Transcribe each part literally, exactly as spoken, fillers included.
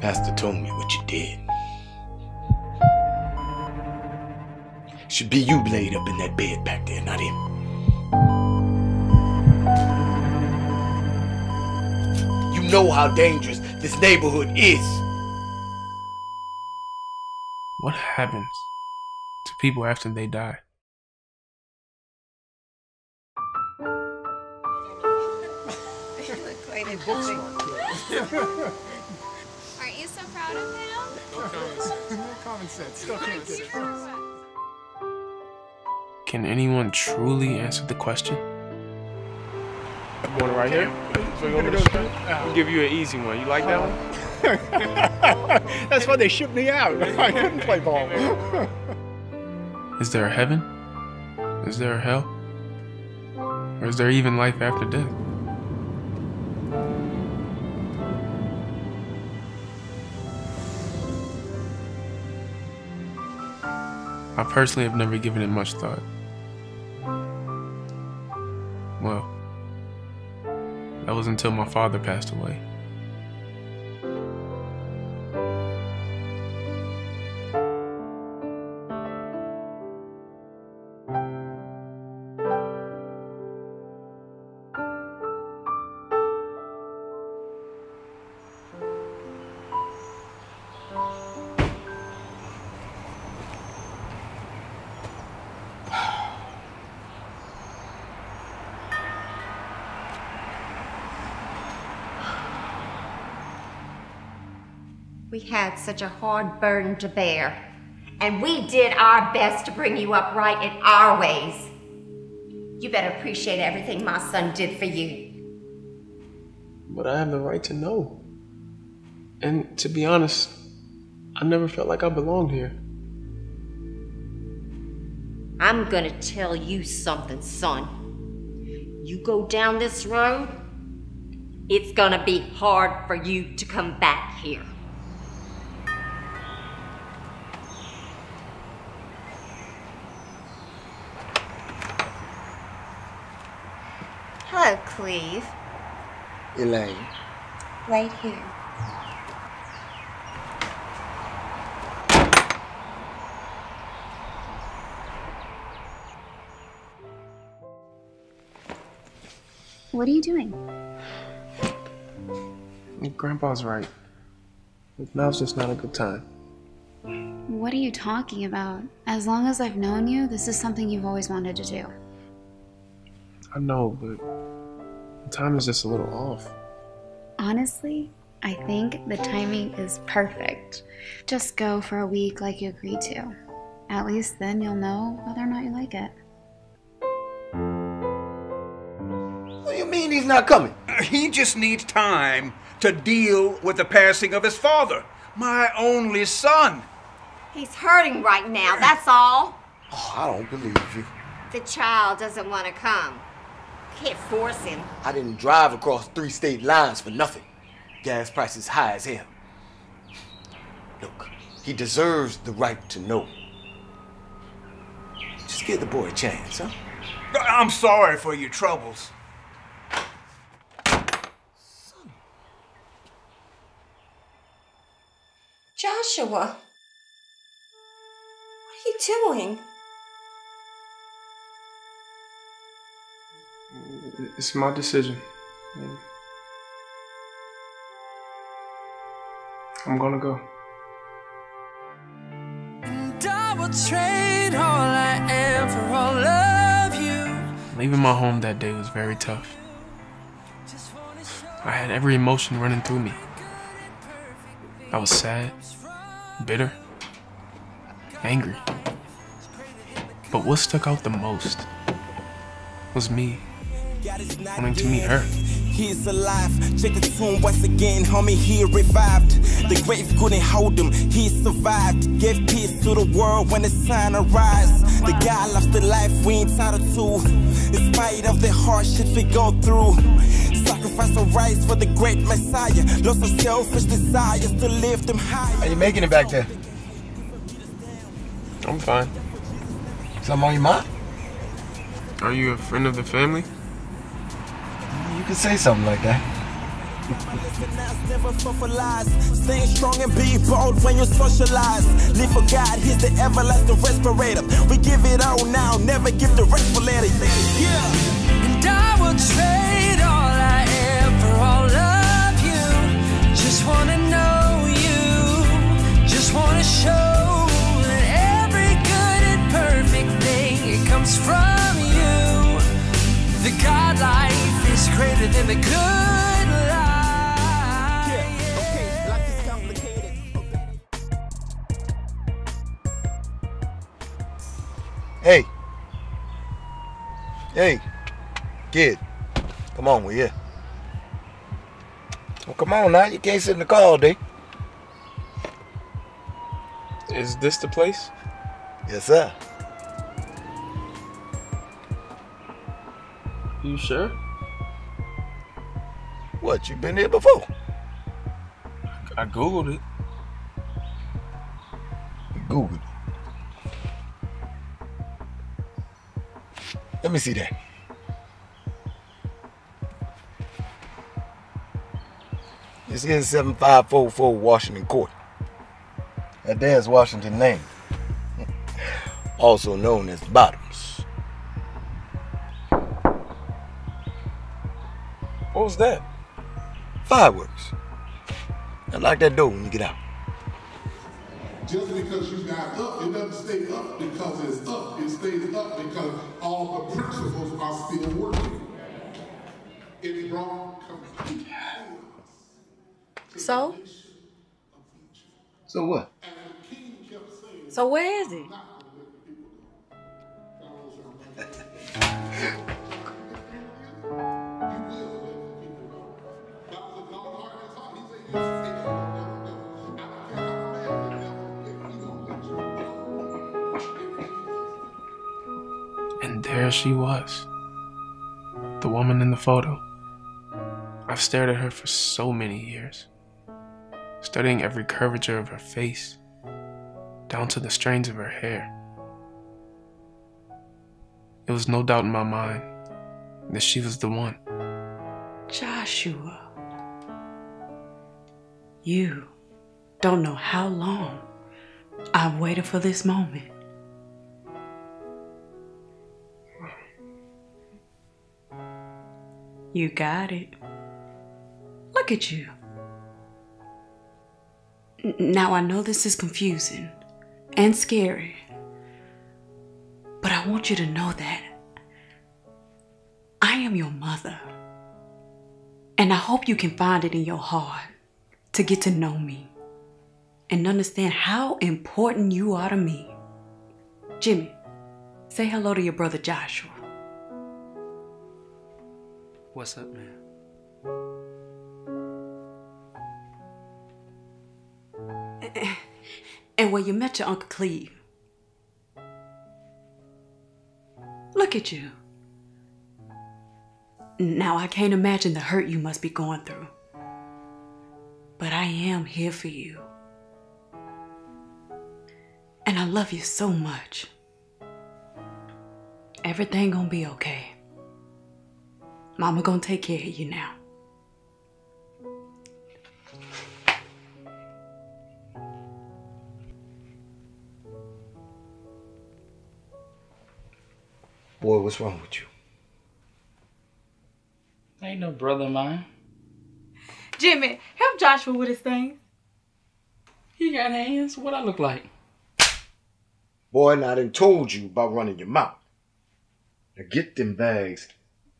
Pastor told me what you did. Should be you laid up in that bed back there, not him. You know how dangerous this neighborhood is. What happens to people after they die? You look quite a boy. Aren't you so proud of him? No common sense. No common sense. No common sense. Can anyone truly answer the question? Going right here. So go to we'll give you an easy one. You like that one? That's why they shipped me out. I couldn't play ball. Is there a heaven? Is there a hell? Or is there even life after death? I personally have never given it much thought. Well, that was until my father passed away. We had such a hard burden to bear, and we did our best to bring you up right in our ways. You better appreciate everything my son did for you. But I have the right to know. And to be honest, I never felt like I belonged here. I'm gonna tell you something, son. You go down this road, it's gonna be hard for you to come back here. Hello, Cleve. Elaine. Right here. What are you doing? Grandpa's right. Now's just not a good time. What are you talking about? As long as I've known you, this is something you've always wanted to do. I know, but the time is just a little off. Honestly, I think the timing is perfect. Just go for a week like you agreed to. At least then you'll know whether or not you like it. What do you mean he's not coming? He just needs time to deal with the passing of his father, my only son. He's hurting right now, that's all. Oh, I don't believe you. The child doesn't want to come. Can't force him. I didn't drive across three state lines for nothing. Gas prices high as hell. Look, he deserves the right to know. Just give the boy a chance, huh? I'm sorry for your troubles. Son. Joshua, what are you doing? It's my decision. I'm gonna go. And I will trade all I am for all of you. Leaving my home that day was very tough. I had every emotion running through me. I was sad, bitter, angry. But what stuck out the most was me. Wanting to meet her. He's alive. Check the tomb once again, homie. He revived. The grave couldn't hold him. He survived. Gave peace to the world when the sun arise. The guy loves the life we entitled to. In spite of the hardships we go through. Sacrifice a rise for the great Messiah. Lost of selfish desires to lift them high. Are you making it back there? I'm fine. Something on your mind? Are you a friend of the family? You could say something like that. Never socialize. Stay strong and be bold when you socialize. Live for God, He's the everlasting respirator. We give it all now, never give the rest for later. Yeah. And I will trade all I am for all of you. Just wanna know you. Just wanna show that every good and perfect thing, it comes from you. The God life is greater than the good. Hey, hey, kid, come on, will you? Well, come on now, you can't sit in the car all day. Is this the place? Yes, sir. You sure? What, you been here before? I Googled it. You Googled it? Let me see that. This is seven five four four Washington Court. And there's Washington Lane, also known as Bottoms. What was that? Fireworks. Now lock that door when you get out. Just because you got up, it doesn't stay up because it's up. It stays up because all the principles are still working. It's brought complete balance. So? So what? So where is it? There she was, the woman in the photo. I've stared at her for so many years, studying every curvature of her face, down to the strands of her hair. It was no doubt in my mind that she was the one. Joshua, you don't know how long I've waited for this moment. You got it. Look at you. Now I know this is confusing and scary, but I want you to know that I am your mother, and I hope you can find it in your heart to get to know me and understand how important you are to me. Jimmy, say hello to your brother Joshua. What's up, man? And when you met your Uncle Cleve, look at you. Now, I can't imagine the hurt you must be going through, but I am here for you. And I love you so much. Everything gonna be okay. Mama gonna take care of you now. Boy, what's wrong with you? Ain't no brother of mine. Jimmy, help Joshua with his things. He got hands. What I look like? Boy, and I done told you about running your mouth. Now get them bags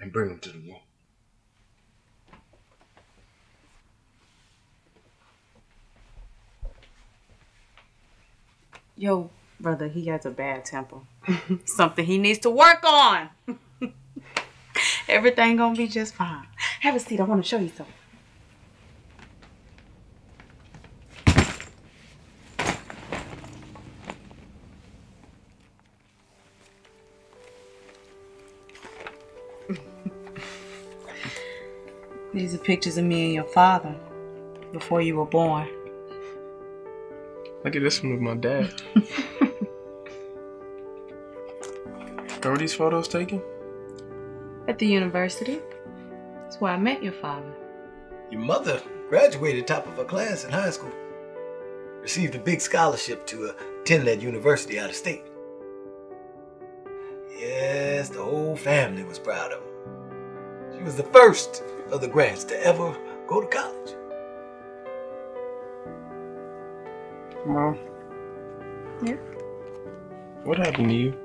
and bring them to the room. Yo, brother, he has a bad temper. Something he needs to work on. Everything gonna be just fine. Have a seat, I wanna show you something. These are pictures of me and your father before you were born. Look at this one with my dad. Where were these photos taken? At the university. That's where I met your father. Your mother graduated top of her class in high school. Received a big scholarship to attend that university out of state. Yes, the whole family was proud of her. She was the first of the Grants to ever go to college. Mom. Yeah? What happened to you?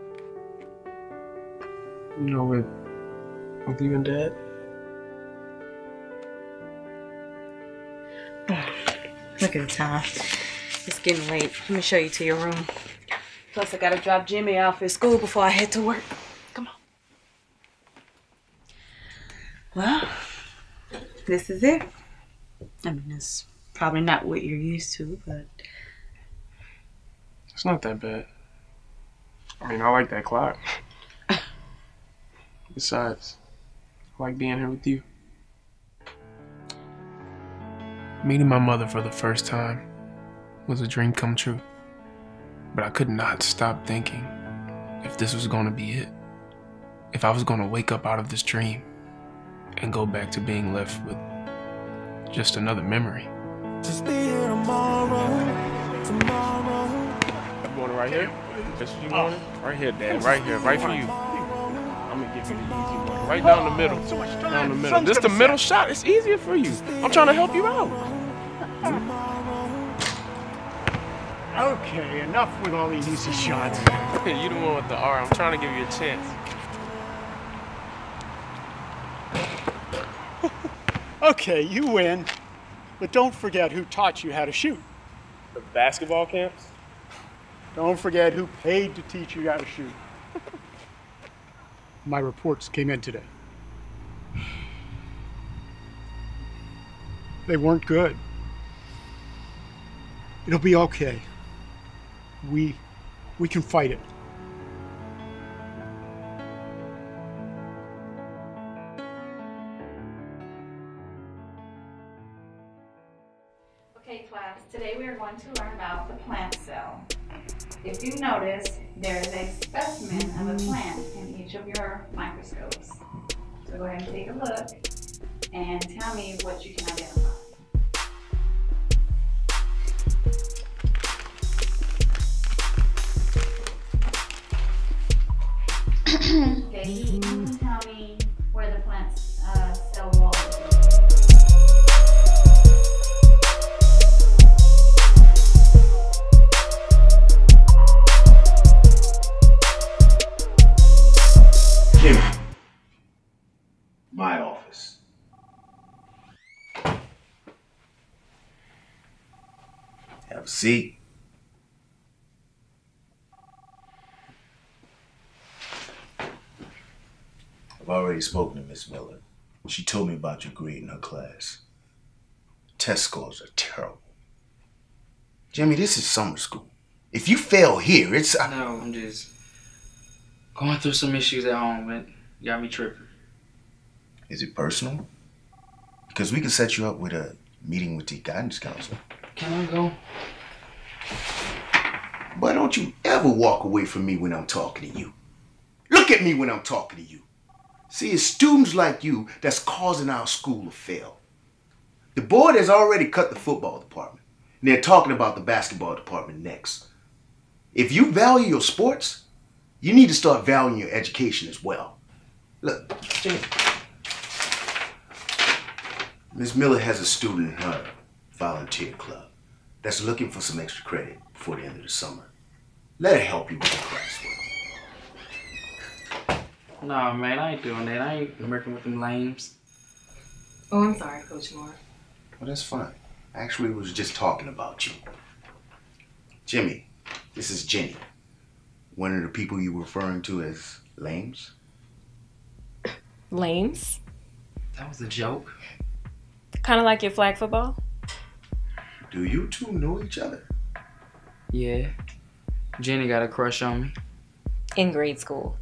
You know, with, with you and Dad? Oh, look at the time. It's getting late. Let me show you to your room. Plus, I gotta drop Jimmy off at school before I head to work. Come on. Well, this is it. I mean, it's probably not what you're used to, but... It's not that bad. I mean, I like that clock. Besides, I like being here with you. Meeting my mother for the first time was a dream come true. But I could not stop thinking if this was going to be it. If I was going to wake up out of this dream and go back to being left with just another memory. Just be here tomorrow, tomorrow. I'm going right here. That's what you wanted? Right here, Dad. Right here. Right for you. I'm going to give you the easy one. Right down the middle. Down the middle. This is the middle shot. It's easier for you. I'm trying to help you out. Okay, enough with all these easy shots. You the one with the R. I'm trying to give you a chance. Okay, you win. But don't forget who taught you how to shoot. The basketball camps? Don't forget who paid to teach you how to shoot. My reports came in today. They weren't good. It'll be okay. We, we can fight it. Okay, class, today we are going to learn about the plant cell. If you notice, there is a specimen of a plant in each of your microscopes. So go ahead and take a look and tell me what you can identify. Okay, you can tell me where the plant's uh, cell wall is. Jimmy, my office. Have a seat. I've already spoken to Miss Miller. She told me about your grade in her class. Test scores are terrible. Jimmy, this is summer school. If you fail here, it's... I no, I'm just going through some issues at home that got me tripping. Is it personal? Because we can set you up with a meeting with the guidance counselor. Can I go? Boy, don't you ever walk away from me when I'm talking to you. Look at me when I'm talking to you. See, it's students like you that's causing our school to fail. The board has already cut the football department, and they're talking about the basketball department next. If you value your sports, you need to start valuing your education as well. Look, Jimmy. Miss Miller has a student in her volunteer club that's looking for some extra credit before the end of the summer. Let her help you with the classwork. Nah, man, I ain't doing that. I ain't working with them lames. Oh, I'm sorry, Coach Moore. Well, that's fine. I actually was just talking about you. Jimmy, this is Jenny. One of the people you were referring to as lames. Lames? That was a joke. Kind of like your flag football? Do you two know each other? Yeah. Jenny got a crush on me. In grade school.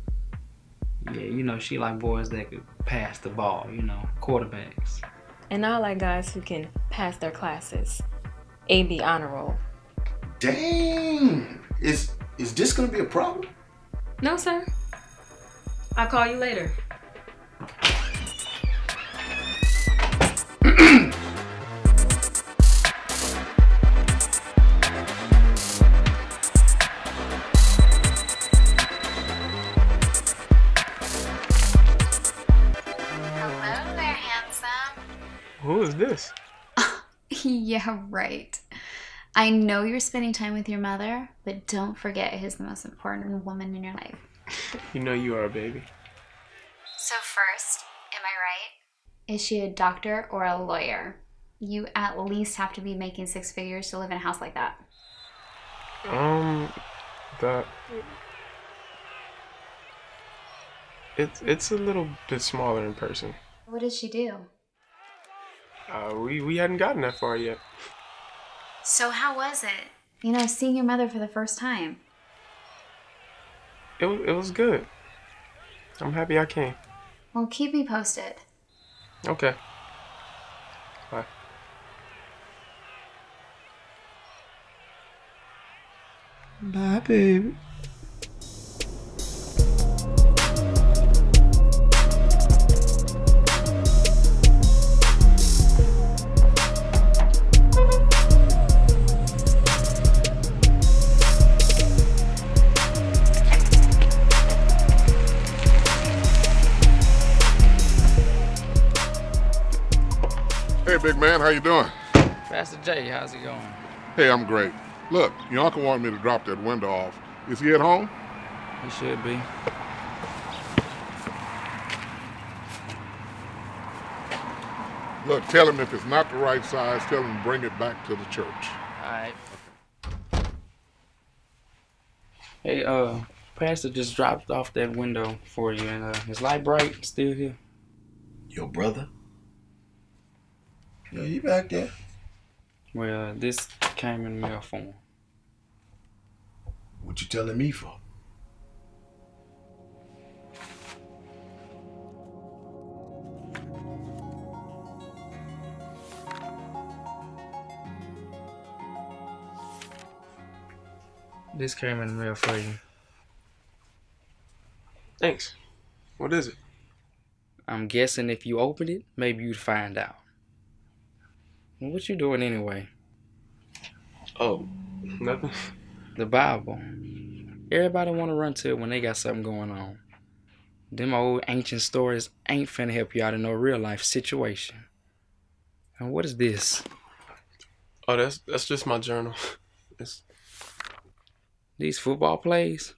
Yeah, you know, she like boys that could pass the ball, you know, quarterbacks. And I like guys who can pass their classes. A B honor roll. Dang! Is, is this gonna be a problem? No, sir. I'll call you later. Who is this? Yeah, right. I know you're spending time with your mother, but don't forget who's the most important woman in your life. You know you are, baby. So first, am I right? Is she a doctor or a lawyer? You at least have to be making six figures to live in a house like that. Um, that... It's, it's a little bit smaller in person. What did she do? Uh, we, we hadn't gotten that far yet. So how was it? You know, seeing your mother for the first time. It, it was good. I'm happy I came. Well, keep me posted. Okay. Bye. Bye, baby. Hey, big man, how you doing? Pastor Jay, how's it going? Hey, I'm great. Look, your uncle wanted me to drop that window off. Is he at home? He should be. Look, tell him if it's not the right size, tell him to bring it back to the church. All right. Okay. Hey, uh, Pastor just dropped off that window for you, and uh, is light bright still here? Your brother? Yeah, you back there? Well, this came in mail form. What you telling me for? This came in the mail for you. Thanks. What is it? I'm guessing if you opened it, maybe you'd find out. What you doing anyway? Oh, nothing. The Bible. Everybody want to run to it when they got something going on. Them old ancient stories ain't finna help you out in no real life situation. And what is this? Oh, that's that's just my journal. It's... These football plays?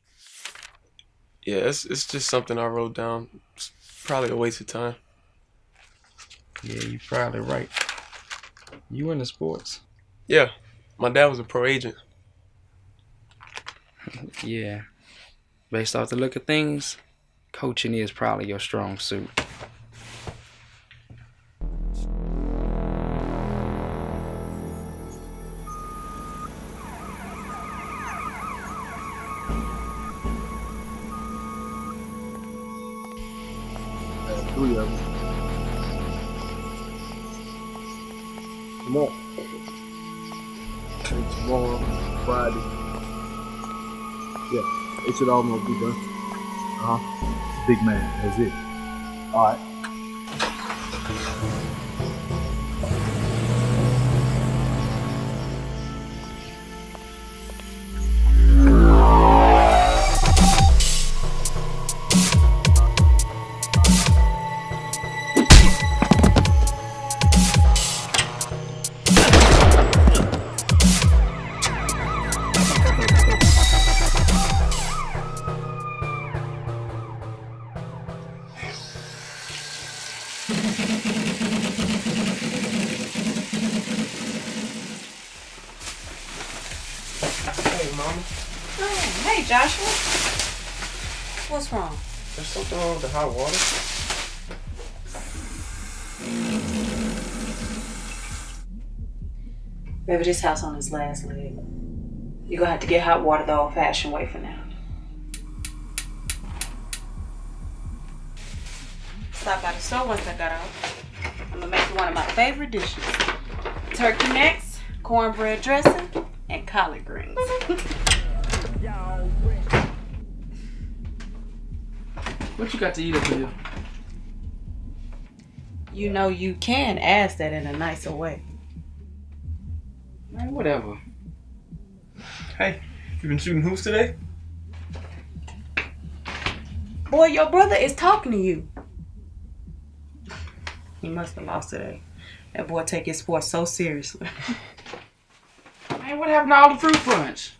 Yeah, it's, it's just something I wrote down. It's probably a waste of time. Yeah, you're probably right. You into sports? Yeah. My dad was a pro agent. Yeah. Based off the look of things, coaching is probably your strong suit. It should almost be done. Uh-huh. Big man, that's it. All right. Hot water? Maybe this house on its last leg. You're gonna have to get hot water the old-fashioned way for now. Stop by the store once I got out. I'm gonna make one of my favorite dishes: turkey necks, cornbread dressing, and collard greens. What you got to eat up here? You know you can ask that in a nicer way. Man, whatever. Hey, you been shooting hoops today? Boy, your brother is talking to you. He must have lost today. That boy take his sports so seriously. Man, what happened to all the fruit punch?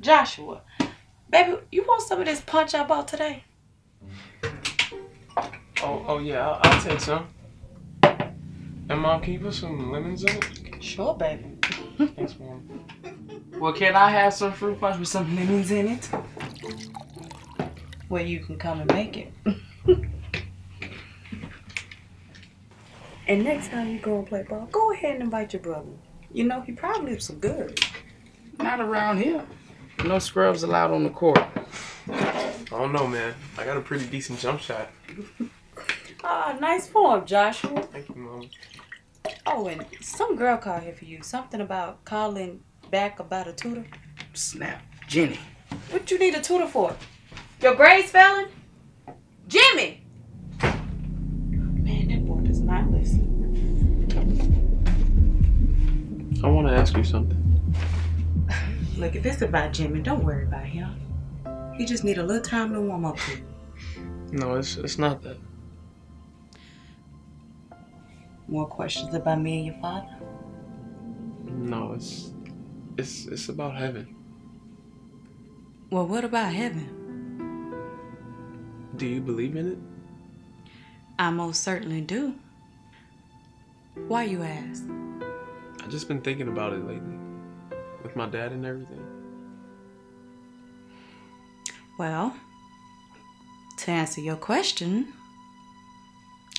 Joshua, baby, you want some of this punch I bought today? Oh, oh yeah, I'll, I'll take some. And Mom, can you put some lemons in it? Sure, baby. Thanks, Mom. Well, can I have some fruit punch with some lemons in it? Well, you can come and make it. And next time you go and play ball, go ahead and invite your brother. You know, he probably is some good. Not around here. No scrubs allowed on the court. I don't know, man. I got a pretty decent jump shot. Ah, uh, nice form, Joshua. Thank you, Mom. Oh, and some girl called here for you. Something about calling back about a tutor. Snap. Jenny. What you need a tutor for? Your grades failing? Jimmy! Man, that boy does not listen. I want to ask you something. Look, if it's about Jimmy, don't worry about him. He just need a little time to warm up to. No, it's, it's not that. More questions about me and your father? No, it's, it's, it's about heaven. Well, what about heaven? Do you believe in it? I most certainly do. Why you ask? I've just been thinking about it lately. With my dad and everything. Well, to answer your question,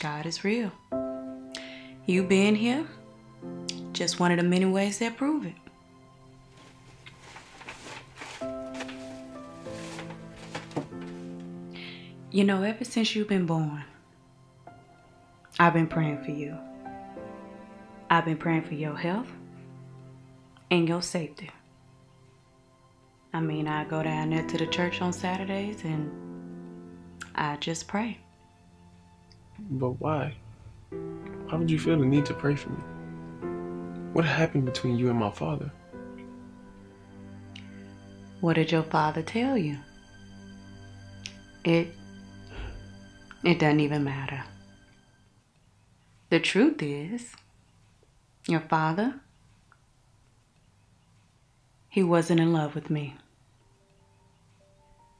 God is real. You being here, just one of the many ways that prove it. You know, ever since you've been born, I've been praying for you. I've been praying for your health. And your safety. I mean, I go down there to the church on Saturdays and I just pray. But why? Why would you feel the need to pray for me? What happened between you and my father? What did your father tell you? It, it doesn't even matter. The truth is, your father, he wasn't in love with me.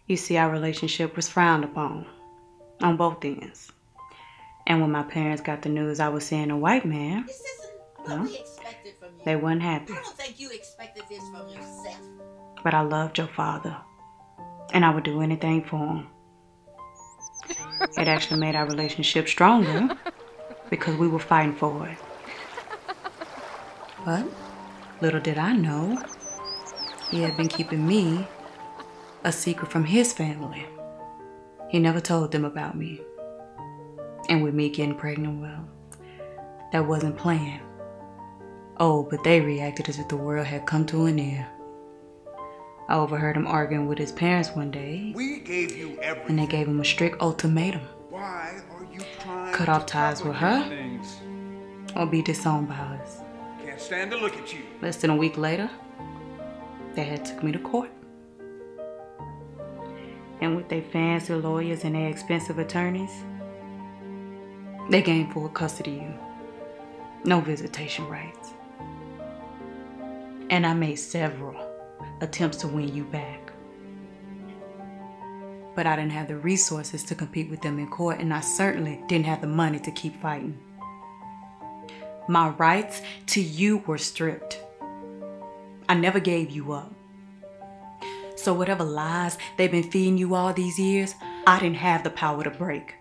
You see, our relationship was frowned upon on both ends. And when my parents got the news I was seeing a white man, this isn't what no, we expected from you. They weren't happy. I don't think you expected this from yourself. But I loved your father, and I would do anything for him. It actually made our relationship stronger because we were fighting for it. But little did I know, he had been keeping me a secret from his family. He never told them about me. And with me getting pregnant, well, that wasn't planned. Oh, but they reacted as if the world had come to an end. I overheard him arguing with his parents one day. We gave you everything. And they gave him a strict ultimatum. Why are you trying Cut off ties with her things? Or be disowned by us. Can't stand to look at you. Less than a week later, they had took me to court. And with their fancy lawyers and their expensive attorneys, they gained full custody of you. No visitation rights. And I made several attempts to win you back. But I didn't have the resources to compete with them in court, and I certainly didn't have the money to keep fighting. My rights to you were stripped. I never gave you up. So whatever lies they've been feeding you all these years, I didn't have the power to break.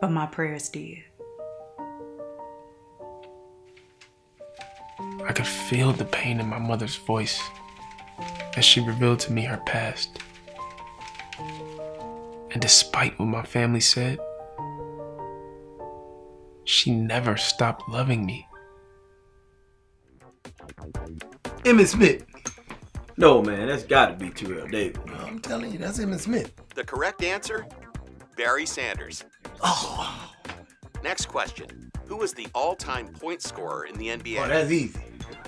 But my prayers did. I could feel the pain in my mother's voice as she revealed to me her past. And despite what my family said, she never stopped loving me. Emmitt Smith. No, man, that's gotta be Terrell Davis. I'm telling you, that's Emmitt Smith. The correct answer? Barry Sanders. Oh. Next question. Who is the all-time point scorer in the N B A? Oh, that's easy.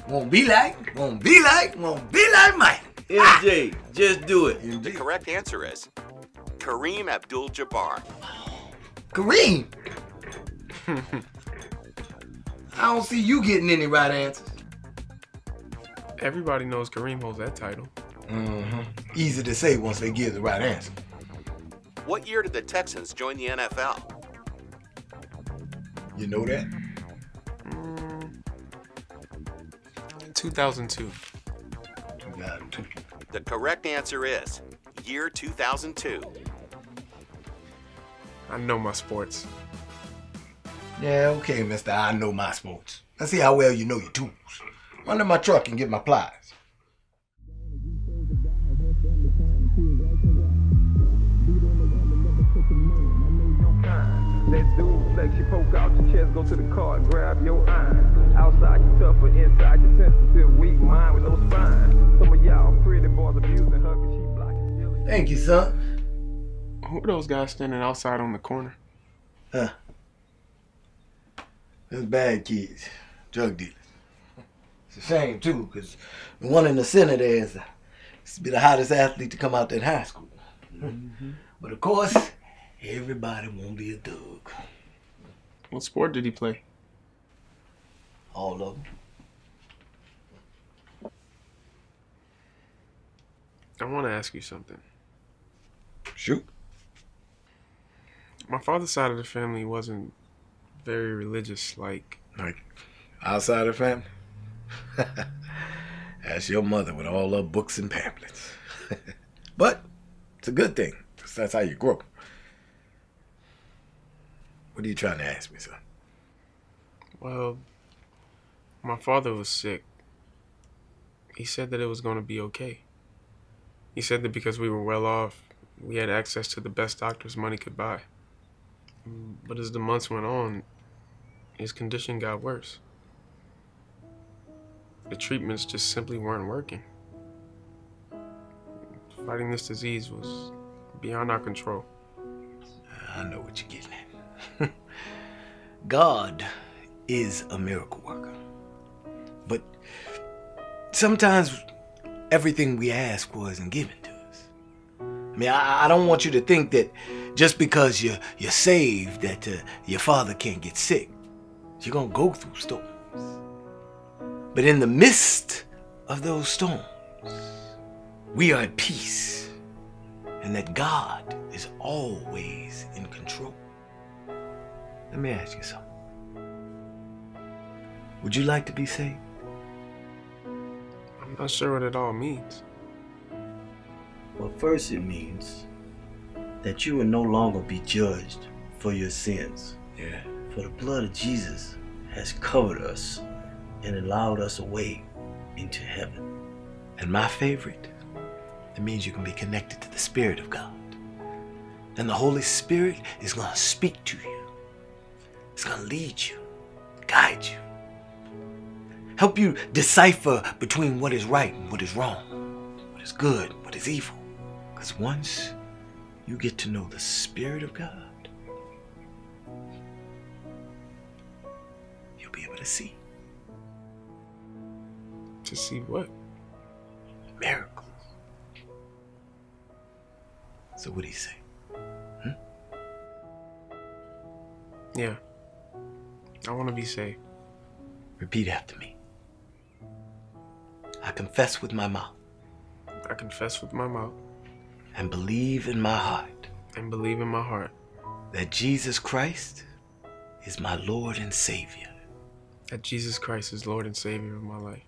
Won't be like, won't be like, won't be like Mike. M J, ah! Just do it. M J. The correct answer is Kareem Abdul-Jabbar. Kareem? I don't see you getting any right answers. Everybody knows Kareem holds that title. Mm-hmm. Easy to say once they give the right answer. What year did the Texans join the N F L? You know that? Mm. two thousand two. two thousand two. The correct answer is year two thousand two. I know my sports. Yeah, okay, mister, I know my sports. Let's see how well you know your tools. Run to my truck and get my pliers. Let's do flex, you poke out your chest, go to the car, grab your iron. Outside you tough, but inside you sensitive, weak mind with no spine. Some of y'all pretty boys abusing her cause she blocking. Thank you, son. Who are those guys standing outside on the corner? Huh. Those bad kids, drug dealers. It's a shame too, cause the one in the center there is to be the hottest athlete to come out that high school. Mm-hmm. But of course, everybody won't be a thug. What sport did he play? All of them. I want to ask you something. Shoot. My father's side of the family wasn't very religious, like... Like outside of the family? That's your mother with all her books and pamphlets. But it's a good thing, because that's how you grow. What are you trying to ask me, son? Well, my father was sick. He said that it was going to be okay. He said that because we were well off, we had access to the best doctors money could buy. But as the months went on, his condition got worse. The treatments just simply weren't working. Fighting this disease was beyond our control. I know what you're getting at. God is a miracle worker. But sometimes everything we ask for isn't given to us. I mean, I, I don't want you to think that just because you're, you're saved that uh, your father can't get sick. You're going to go through storms. But in the midst of those storms, we are at peace, and that God is always in control. Let me ask you something. Would you like to be saved? I'm not sure what it all means. Well, first it means that you will no longer be judged for your sins. Yeah. For the blood of Jesus has covered us and allowed us a way into heaven. And my favorite, it means you can be connected to the Spirit of God. And the Holy Spirit is going to speak to you. It's going to lead you, guide you, help you decipher between what is right and what is wrong, what is good and what is evil. Because once you get to know the Spirit of God, you'll be able to see. To see what? Miracles. So what do you say? Hmm? Yeah. I want to be saved. Repeat after me. I confess with my mouth. I confess with my mouth. And believe in my heart. And believe in my heart. That Jesus Christ is my Lord and Savior. That Jesus Christ is Lord and Savior of my life.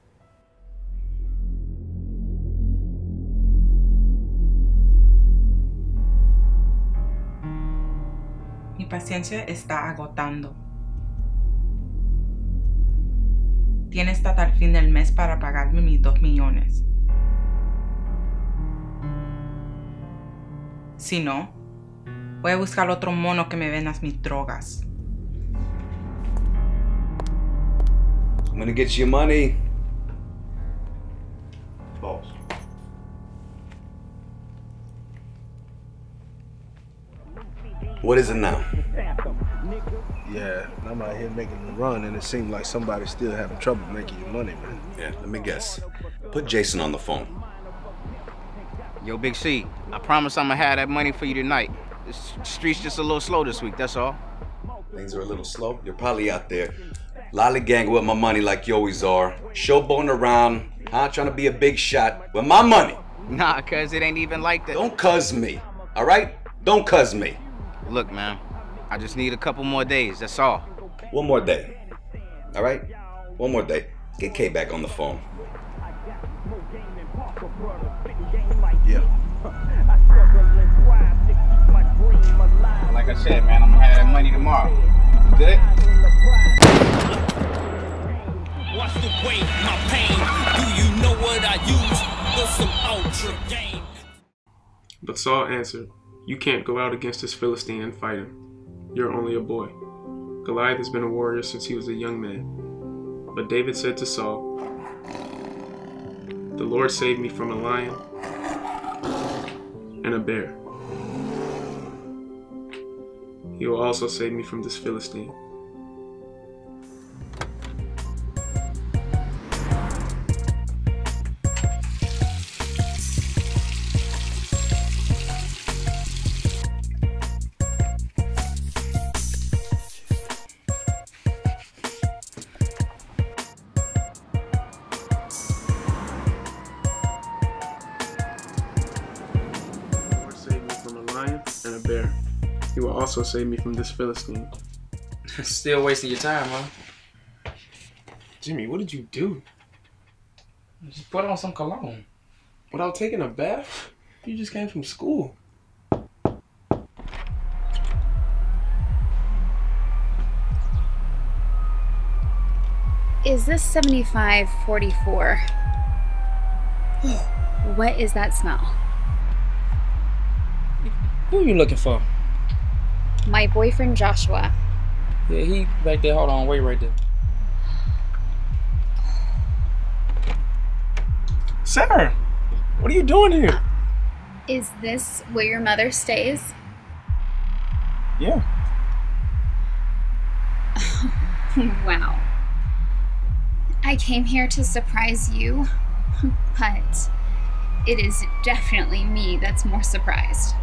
Mi paciencia está agotando. Tienes hasta el fin del mes para pagarme mis dos millones. Si no, voy a buscar otro mono que me vendas mis drogas. I'm gonna get your money. Boss. What is it now? Yeah, I'm out here making a run, and it seems like somebody's still having trouble making your money, man. Yeah, let me guess. Put Jason on the phone. Yo, Big C, I promise I'm gonna have that money for you tonight. The street's just a little slow this week, that's all. Things are a little slow. You're probably out there lollygagging with my money like you always are. Showboating around, huh? Trying to be a big shot with my money. Nah, cuz it ain't even like that. Don't cuz me, all right? Don't cuz me. Look, man, I just need a couple more days, that's all. One more day, all right? One more day. Get K back on the phone. Yeah. Like I said, man, I'm gonna have that money tomorrow. You good? What's the weight, my pain? Do you know what I use? Put some ultra game. But Saul answered, "You can't go out against this Philistine and fight him. You're only a boy. Goliath has been a warrior since he was a young man." But David said to Saul, "The Lord saved me from a lion and a bear. He will also save me from this Philistine." Bear. He will also save me from this Philistine. Still wasting your time, huh? Jimmy, what did you do? You just put on some cologne. Without taking a bath? You just came from school. Is this seventy-five forty-four? What is that smell? Who are you looking for? My boyfriend, Joshua. Yeah, he back there. Hold on, wait right there. Sarah, what are you doing here? Is this where your mother stays? Yeah. Wow. I came here to surprise you, but it is definitely me that's more surprised.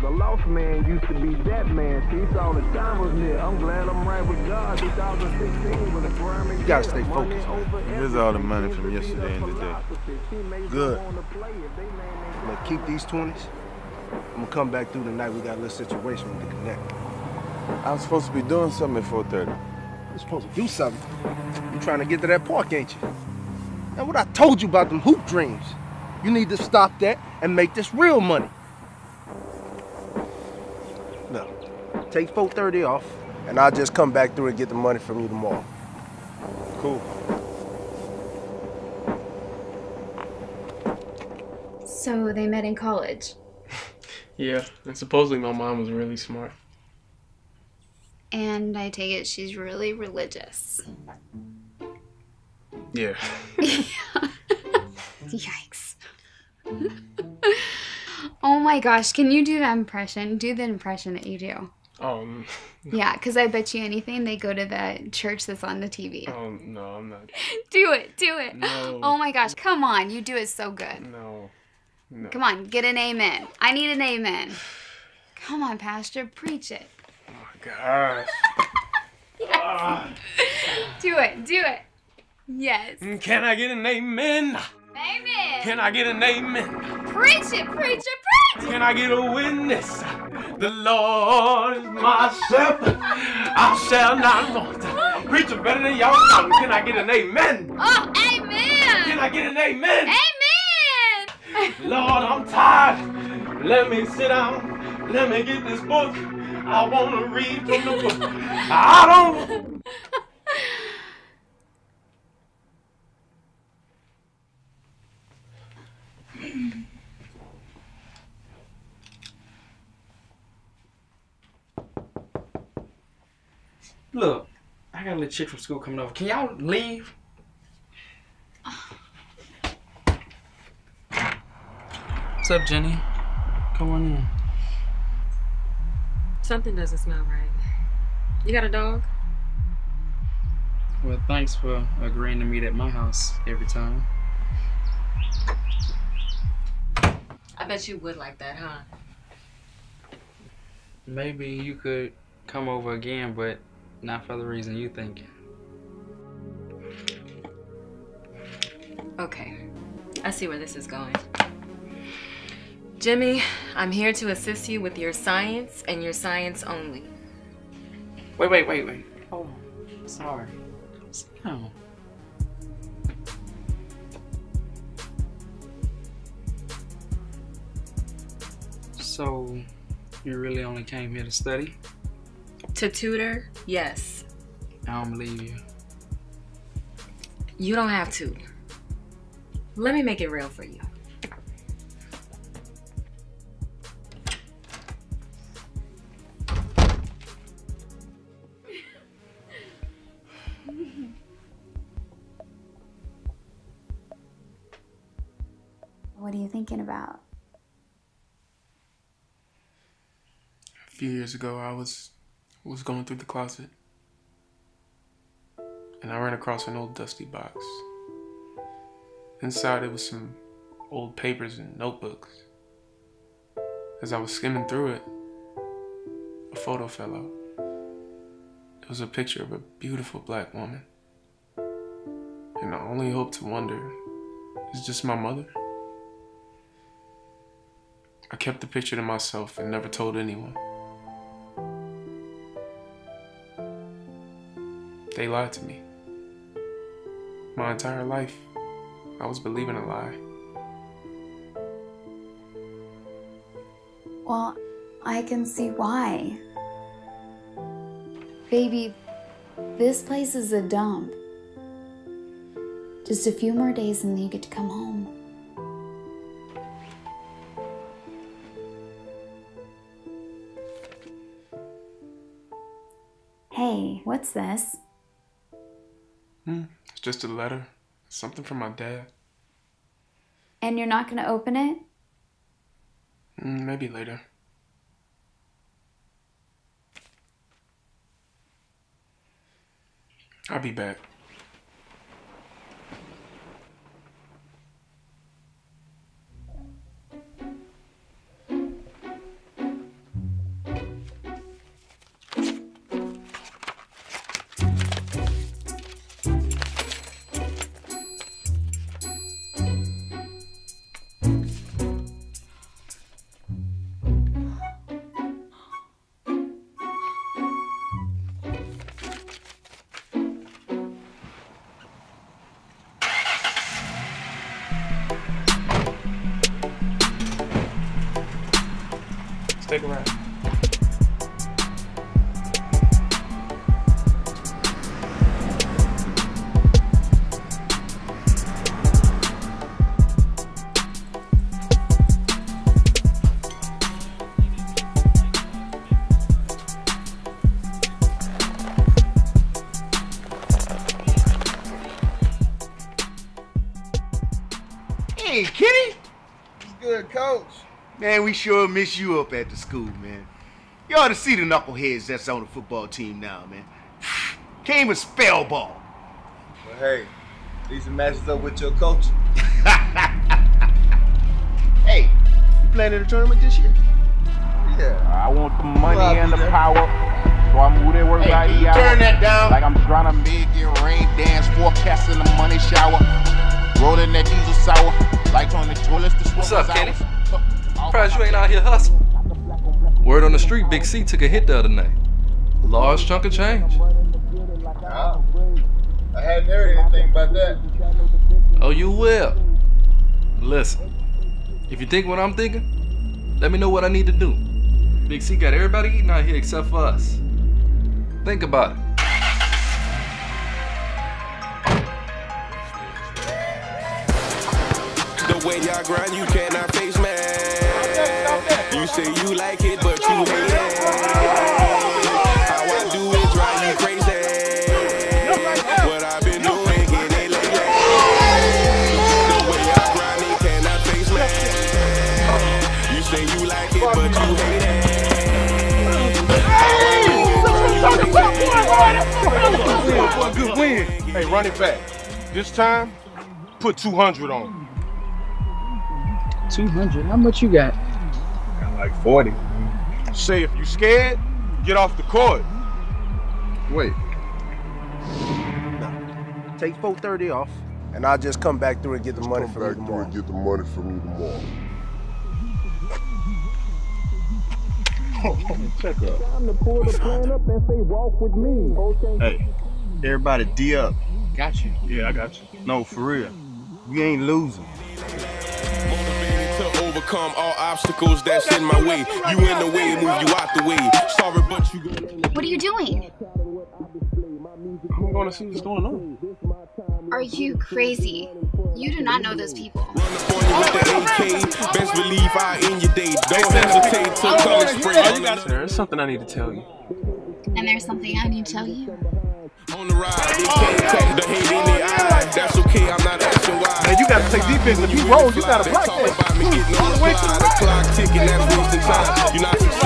The lost man used to be that man. See, all the time was near. I'm glad I'm right with God. two thousand sixteen was a crime. You gotta stay focused. Here's all the money from yesterday and today. Good. Look, keep these twenties. I'm gonna come back through tonight. We got a little situation to connect. I was supposed to be doing something at four thirty. You're supposed to do something. You trying to get to that park, ain't you? And what I told you about them hoop dreams. You need to stop that and make this real money. Take four thirty off, and I'll just come back through and get the money from you tomorrow. Cool. So they met in college? Yeah, and supposedly my mom was really smart. And I take it she's really religious. Yeah. Yikes. Oh my gosh, can you do that impression? Do the impression that you do. Um, yeah, because I bet you anything they go to the church that's on the T V. Oh, no, I'm not. Do it, do it. No. Oh my gosh, come on, you do it so good. No. No. Come on, get an amen. I need an amen. Come on, Pastor, preach it. Oh my gosh. Yes. Ah. Do it, do it. Yes. Can I get an amen? Amen. Can I get an amen? Preach it, preach it, preach it. Can I get a witness? The Lord is my shepherd. I shall not want. Preacher better than y'all. Can I get an amen? Oh, amen. Can I get an amen? Amen. Lord, I'm tired. Let me sit down. Let me get this book. I want to read from the book. I don't. Look, I got a little chick from school coming over. Can y'all leave? What's up, Jenny? Come on in. Something doesn't smell right. You got a dog? Well, thanks for agreeing to meet at my house every time. bet you would like that, huh? Maybe you could come over again, but not for the reason you think. Okay, I see where this is going. Jimmy, I'm here to assist you with your science and your science only. Wait, wait, wait, wait. Oh, sorry. No. So, you really only came here to study? To tutor, yes. I don't believe you. You don't have to. Let me make it real for you. What are you thinking about? A few years ago, I was was going through the closet, and I ran across an old dusty box. Inside, it was some old papers and notebooks. As I was skimming through it, a photo fell out. It was a picture of a beautiful black woman. And I only hope to wonder, is this my mother? I kept the picture to myself and never told anyone. They lied to me. My entire life, I was believing a lie. Well, I can see why. Baby, this place is a dump. Just a few more days and then you get to come home. Hey, what's this? Hmm, it's just a letter. Something from my dad. And you're not gonna open it? Mm, maybe later. I'll be back. Take a ride. Hey, Kenny. What's good, Coach? Man, we sure miss you up at the school, man. You ought to see the knuckleheads that's on the football team now, man. Can't even spell ball. Well, hey, at least it matches up with your coaching. Hey, you playing in a tournament this year? Yeah. I want the money well, and the there. power, so I'm moving work hey, right here. Turn that down. Like I'm trying to make it rain dance, forecasting the money shower, rolling that diesel sour, like on the toilets to What's up, Kenny? Surprised you ain't out here hustling. Word on the street, Big C took a hit the other night. Large chunk of change. Wow. I hadn't heard anything about that. Oh, you will. Listen, if you think what I'm thinking, let me know what I need to do. Big C got everybody eating out here except for us. Think about it. The way y'all grind, you cannot face me. You say you like it, but you hate it. How I do it drive you crazy. What I've been doing, get it lately. The way I grind it, cannot face me. You say you like it, but you hate it. Hey! For a good win. Hey, run it back. This time, put two hundred on. two hundred. How much you got? I got like forty. Say, if you scared, get off the court. Wait. No. Take four thirty off, and I'll just come back through and get the money for you tomorrow. Come back through and get the money for me tomorrow. Check up. Time to pull the plan up and say walk with me. Okay. Hey, everybody D up. Got you. Yeah, I got you. No, for real. We ain't losing. Motivated to overcome all obstacles that's in my way. You in the way, move you out the way. Sorry, but you. What are you doing? I'm going to see what's going on. Are you crazy? You do not know those people. Run up on you with the A K. Best believe I in your day. Don't hesitate to color spray. There's something I need to tell you. And there's something I need to tell you. On the ride, they can't take the hate in their eyes. That's okay, I'm not asking why. Man, you gotta take defense. If you roll, you gotta block that. All the way to the clock ticking, that's wasting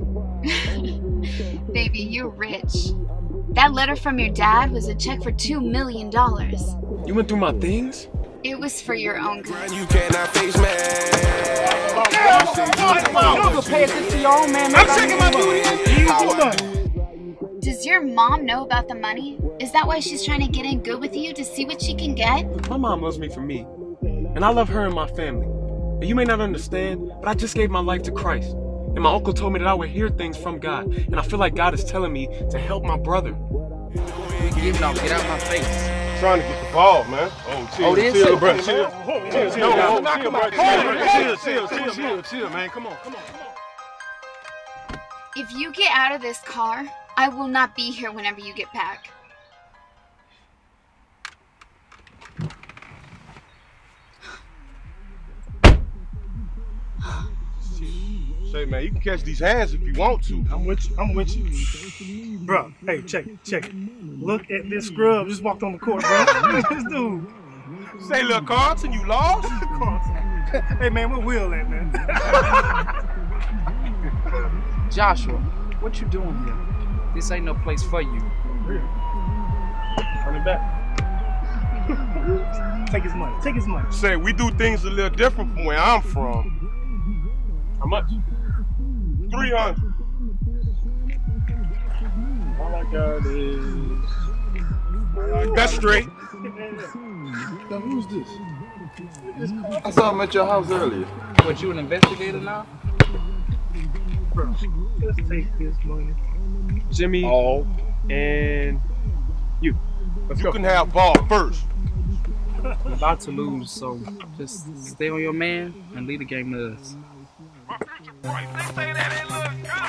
time. You're not succeeding. Baby, you're rich. That letter from your dad was a check for two million dollars. You went through my things? It was for your own good. You cannot face me. You don't go pay attention to your own man. I'm checking my booty. Does your mom know about the money? Is that why she's trying to get in good with you, to see what she can get? My mom loves me for me, and I love her and my family. And you may not understand, but I just gave my life to Christ. And my uncle told me that I would hear things from God, and I feel like God is telling me to help my brother. Get out of my face. Trying to get the ball, man. Oh, chill, oh, chill, chill, bro. Chill, chill, chill, chill, chill, no, no, chill, bro. Chill, chill, chill, chill, chill, man. Come on, come on, come on. If you get out of this car, I will not be here whenever you get back. Say, man, you can catch these hands if you want to. I'm with you. I'm with you. Bro, hey, check it, check it. Look at this scrub just walked on the court, bro. Look at this dude. Say, little Carlton, you lost? Carlton. Hey, man, where Will at, man? Joshua, what you doing here? This ain't no place for you. Turn it back. Take his money. Take his money. Say, we do things a little different from where I'm from. How much? three hundred. All I got is... That's straight. Now, who's this? I saw him at your house earlier. What, you an investigator now? Bro, let's take this money. Jimmy, all, and you. Let's you go. Can have ball first. I'm about to lose, so just stay on your man and leave the game to us. My future boys, they say that it looks good,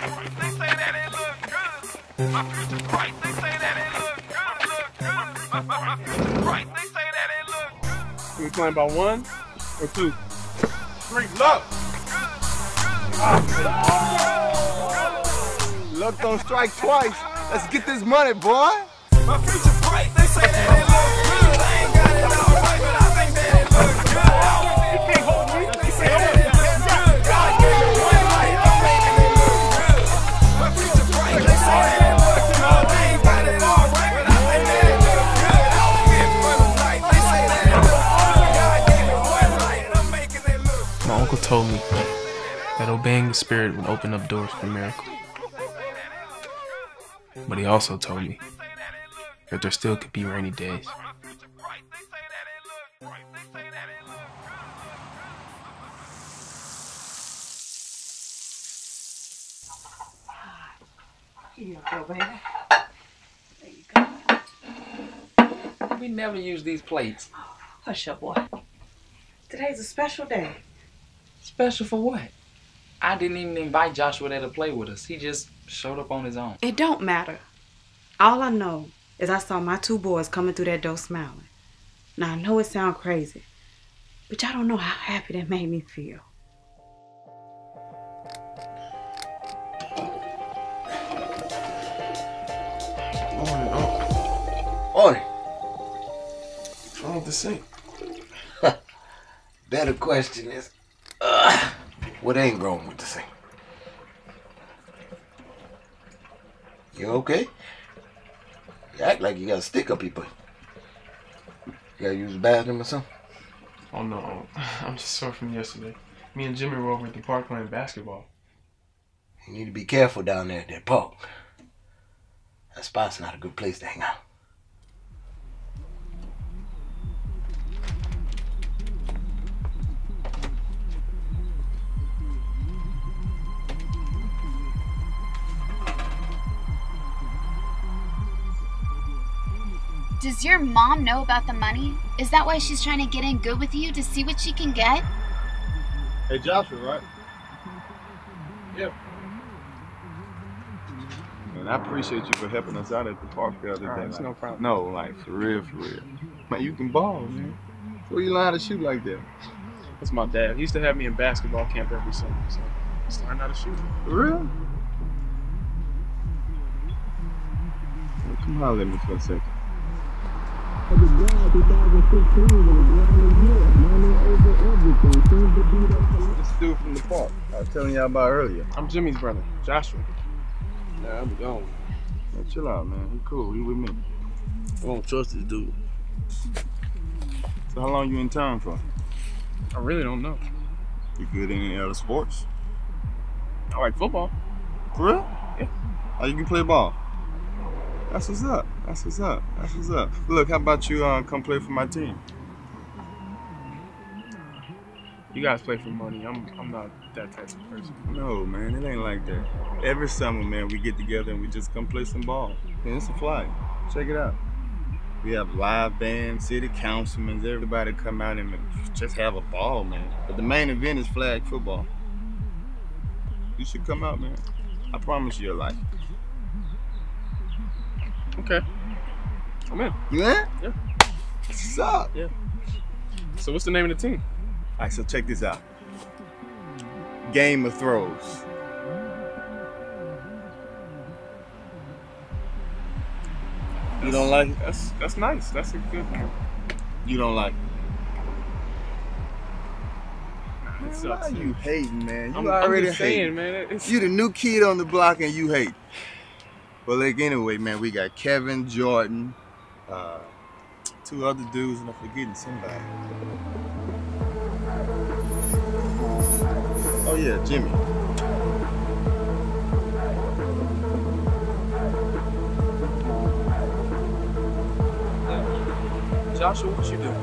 it looks good. My future boys, they say that it looks good. My future boys, they say that it looks good, it looks good. My future boys, they say that it looks good. We playing by one or two? Three, look! Oh. Luck don't strike twice. Let's get this money, boy. My future boys, they say that it looks good. I ain't got it all right, but I think that it looks good. Oh. You can't hold me. Told me that obeying the Spirit would open up doors for miracles. But he also told me that there still could be rainy days. Here you go, baby. There you go. We never use these plates. Hush up, boy. Today's a special day. Special for what? I didn't even invite Joshua there to play with us. He just showed up on his own. It don't matter. All I know is I saw my two boys coming through that door smiling. Now, I know it sounds crazy, but y'all don't know how happy that made me feel. Morning, Uncle. Morning. What's wrong with the sink? Better question is, Uh, what ain't wrong with this thing? You okay? You act like you got a stick up your butt. You gotta use the bathroom or something? Oh no, I'm just sore from yesterday. Me and Jimmy were over at the park playing basketball. You need to be careful down there at that park. That spot's not a good place to hang out. Does your mom know about the money? Is that why she's trying to get in good with you, to see what she can get? Hey, Joshua, right? Yep. Man, I appreciate you for helping us out at the park the other All day. Right, like, no problem. No, like, for real, for real. Man, you can ball, man. Where you learn to shoot like that? That's my dad. He used to have me in basketball camp every summer, so I just learned how to shoot. For real? Well, come holler at me for a second. I was glad two thousand fifteen when the ground was here. Money over everything. Things to beat up. This dude from the park I was telling y'all about earlier. I'm Jimmy's brother, Joshua. Nah, I'm gone. Now chill out, man. He cool. He with me. I don't trust this dude. So how long you in town for? I really don't know. You good in any other sports? I like football. For real? Yeah. Oh, you can play ball? That's what's up. That's what's up. That's what's up. Look, how about you uh, come play for my team? You guys play for money. I'm I'm not that type of person. No, man, it ain't like that. Every summer, man, we get together and we just come play some ball. And it's a fly. Check it out. We have live bands, city councilmen, everybody come out and just have a ball, man. But the main event is flag football. You should come out, man. I promise you, you'll like it. Okay. I'm in. You in? Yeah. What's up? Yeah. So what's the name of the team? All right, so check this out. Game of Thrones. You don't like it? That's, that's nice. That's a good one. You don't like it? It sucks. Why man. You hating, man? You I'm, already I'm saying, hating. Man. It's... You the new kid on the block and you hate. But like anyway, man, we got Kevin, Jordan, uh, two other dudes, and I'm forgetting somebody. Oh yeah, Jimmy. Uh, Joshua, what you doing?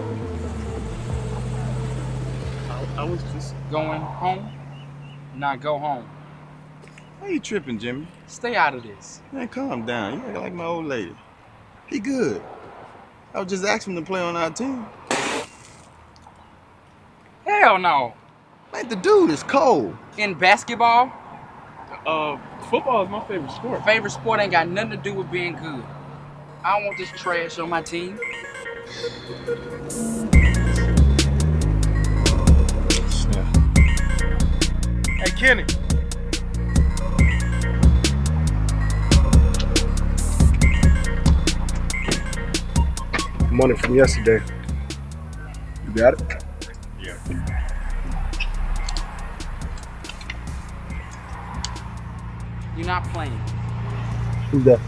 I, I was just going home. Now go home. Why you tripping, Jimmy? Stay out of this. Man, calm down. You act like my old lady. He good. I was just asking him to play on our team. Hell no. Man, the dude is cold. In basketball? Uh, football is my favorite sport. Favorite sport ain't got nothing to do with being good. I don't want this trash on my team. Hey, Kenny. Money from yesterday. You got it? Yeah. You're not playing. Who's that?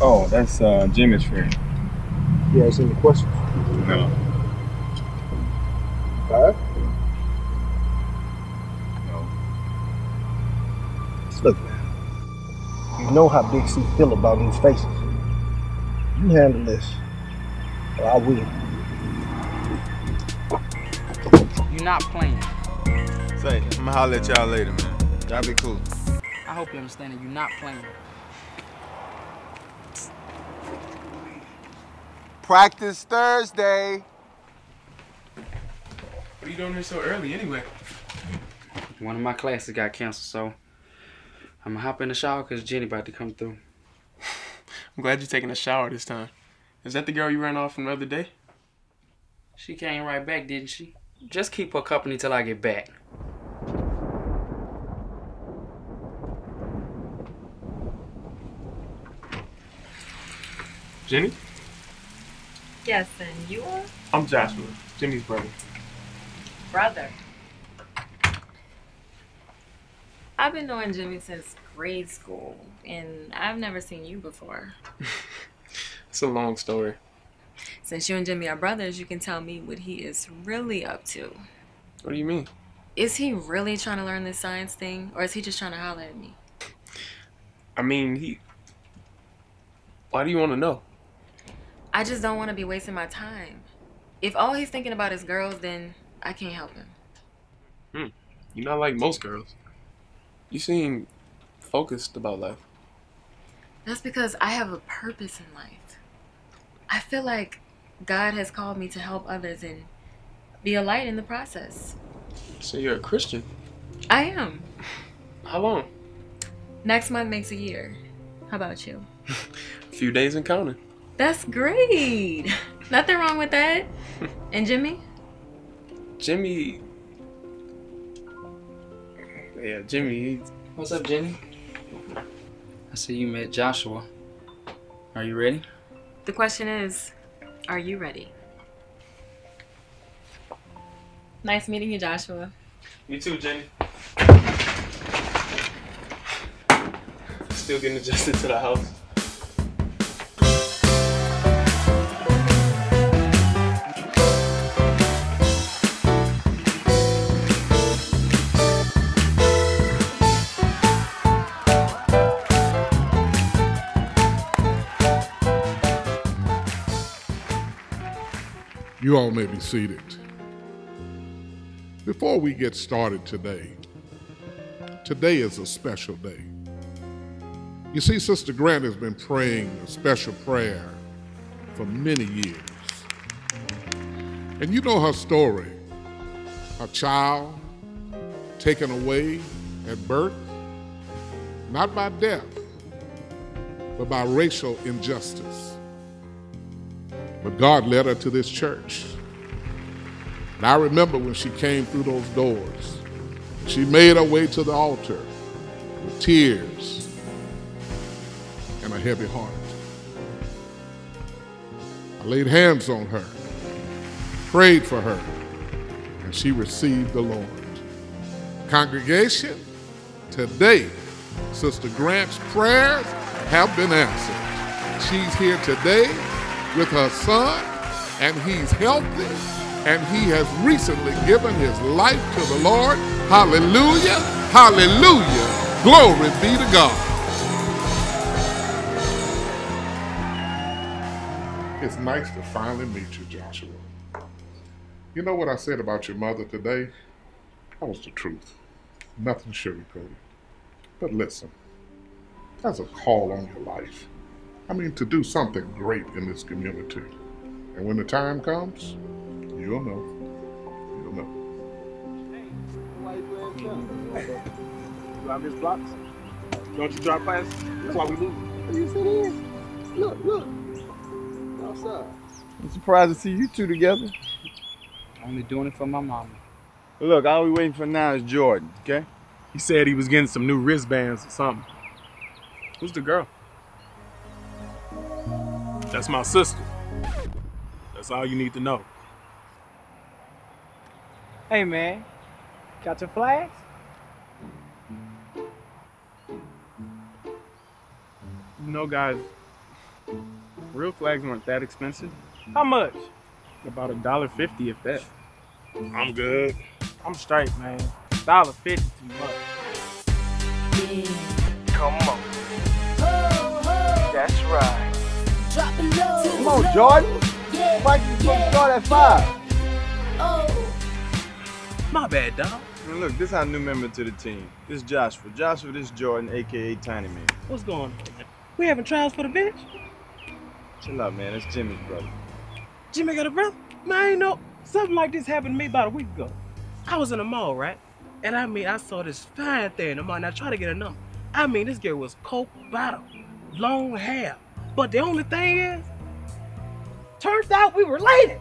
Oh, that's uh, Jimmy's friend. Yeah, it's in the question. No. All right? No. Look, man. You know how Big C feel about these faces. You handle this. I will. You're not playing. Say, I'm gonna holler at y'all later, man. Y'all be cool. I hope you understand that you're not playing. Practice Thursday. What are you doing here so early anyway? One of my classes got canceled, so I'm gonna hop in the shower because Jenny about to come through. I'm glad you're taking a shower this time. Is that the girl you ran off from the other day? She came right back, didn't she? Just keep her company till I get back. Jenny? Yes, and you are? I'm Joshua, Jimmy's brother. Brother? I've been knowing Jimmy since grade school, and I've never seen you before. It's a long story. Since you and Jimmy are brothers, you can tell me what he is really up to. What do you mean? Is he really trying to learn this science thing, or is he just trying to holler at me? I mean, he... Why do you want to know? I just don't want to be wasting my time. If all he's thinking about is girls, then I can't help him. Hmm. You're not like most girls. You seem focused about life. That's because I have a purpose in life. I feel like God has called me to help others and be a light in the process. So you're a Christian? I am. How long? Next month makes a year. How about you? A few days and counting. That's great. Nothing wrong with that. And Jimmy? Jimmy... Yeah, Jimmy. What's up, Jimmy? I see you met Joshua. Are you ready? The question is, are you ready? Nice meeting you, Joshua. You too, Jimmy. Still getting adjusted to the house. You all may be seated. Before we get started today, today is a special day. You see, Sister Grant has been praying a special prayer for many years. And you know her story, her child taken away at birth, not by death, but by racial injustice. But God led her to this church. And I remember when she came through those doors, she made her way to the altar with tears and a heavy heart. I laid hands on her, prayed for her, and she received the Lord. Congregation, today, Sister Grant's prayers have been answered. She's here today with her son, and he's healthy, and he has recently given his life to the Lord. Hallelujah, hallelujah, glory be to God. It's nice to finally meet you, Joshua. You know what I said about your mother today? That was the truth. Nothing sugarcoated. But listen, that's a call on your life. I mean, to do something great in this community. And when the time comes, you'll know. You'll know. Hey, why are you doing that? You have these blocks? Don't you drive past? That's why we lose. You see this? Look, look. Outside. I'm surprised to see you two together. Only doing it for my mama. Look, all we're waiting for now is Jordan, okay? He said he was getting some new wristbands or something. Who's the girl? That's my sister. That's all you need to know. Hey man, got your flags? You know guys, real flags weren't that expensive. How much? About a dollar fifty if that. I'm good. I'm straight man. Dollar fifty too much. Come on. That's right. Come on, Jordan. Yeah, Mike is supposed yeah, to start at five. Yeah. Oh. My bad, dog. And look, this is our new member to the team. This is Joshua. Joshua, this is Jordan, A K A Tiny Man. What's going on? We having trials for the bench? Chill out, man. That's Jimmy's brother. Jimmy got a brother? Man, I ain't know. Something like this happened to me about a week ago. I was in the mall, right? And I mean, I saw this fine thing in the mall, and I tried to get a number. I mean, this girl was coke bottle, long hair. But the only thing is, turns out we related.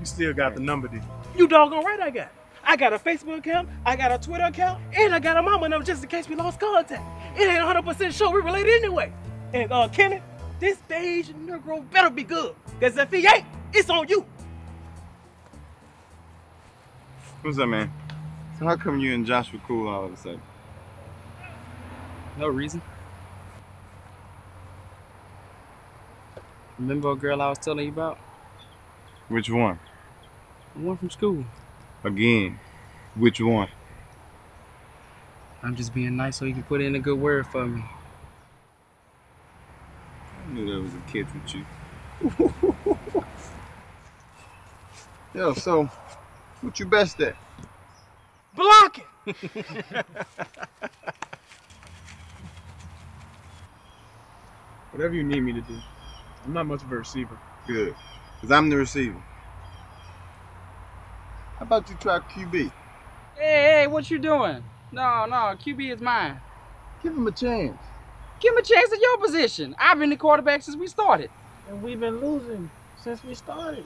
You still got the number, did you? You doggone right I got it. I got a Facebook account, I got a Twitter account, and I got a mama number just in case we lost contact. It ain't one hundred percent sure we related anyway. And uh, Kenneth, this beige Negro better be good. Because if he ain't, it's on you. What's up, man? So how come you and Joshua cool all of a sudden? No reason. Remember a girl I was telling you about? Which one? The one from school. Again, which one? I'm just being nice so you can put in a good word for me. I knew there was a kid with you. Yo, so, what you best at? Blocking! Whatever you need me to do. I'm not much of a receiver. Good, because I'm the receiver. How about you try Q B? Hey, hey, what you doing? No, no, Q B is mine. Give him a chance. Give him a chance at your position. I've been the quarterback since we started. And we've been losing since we started.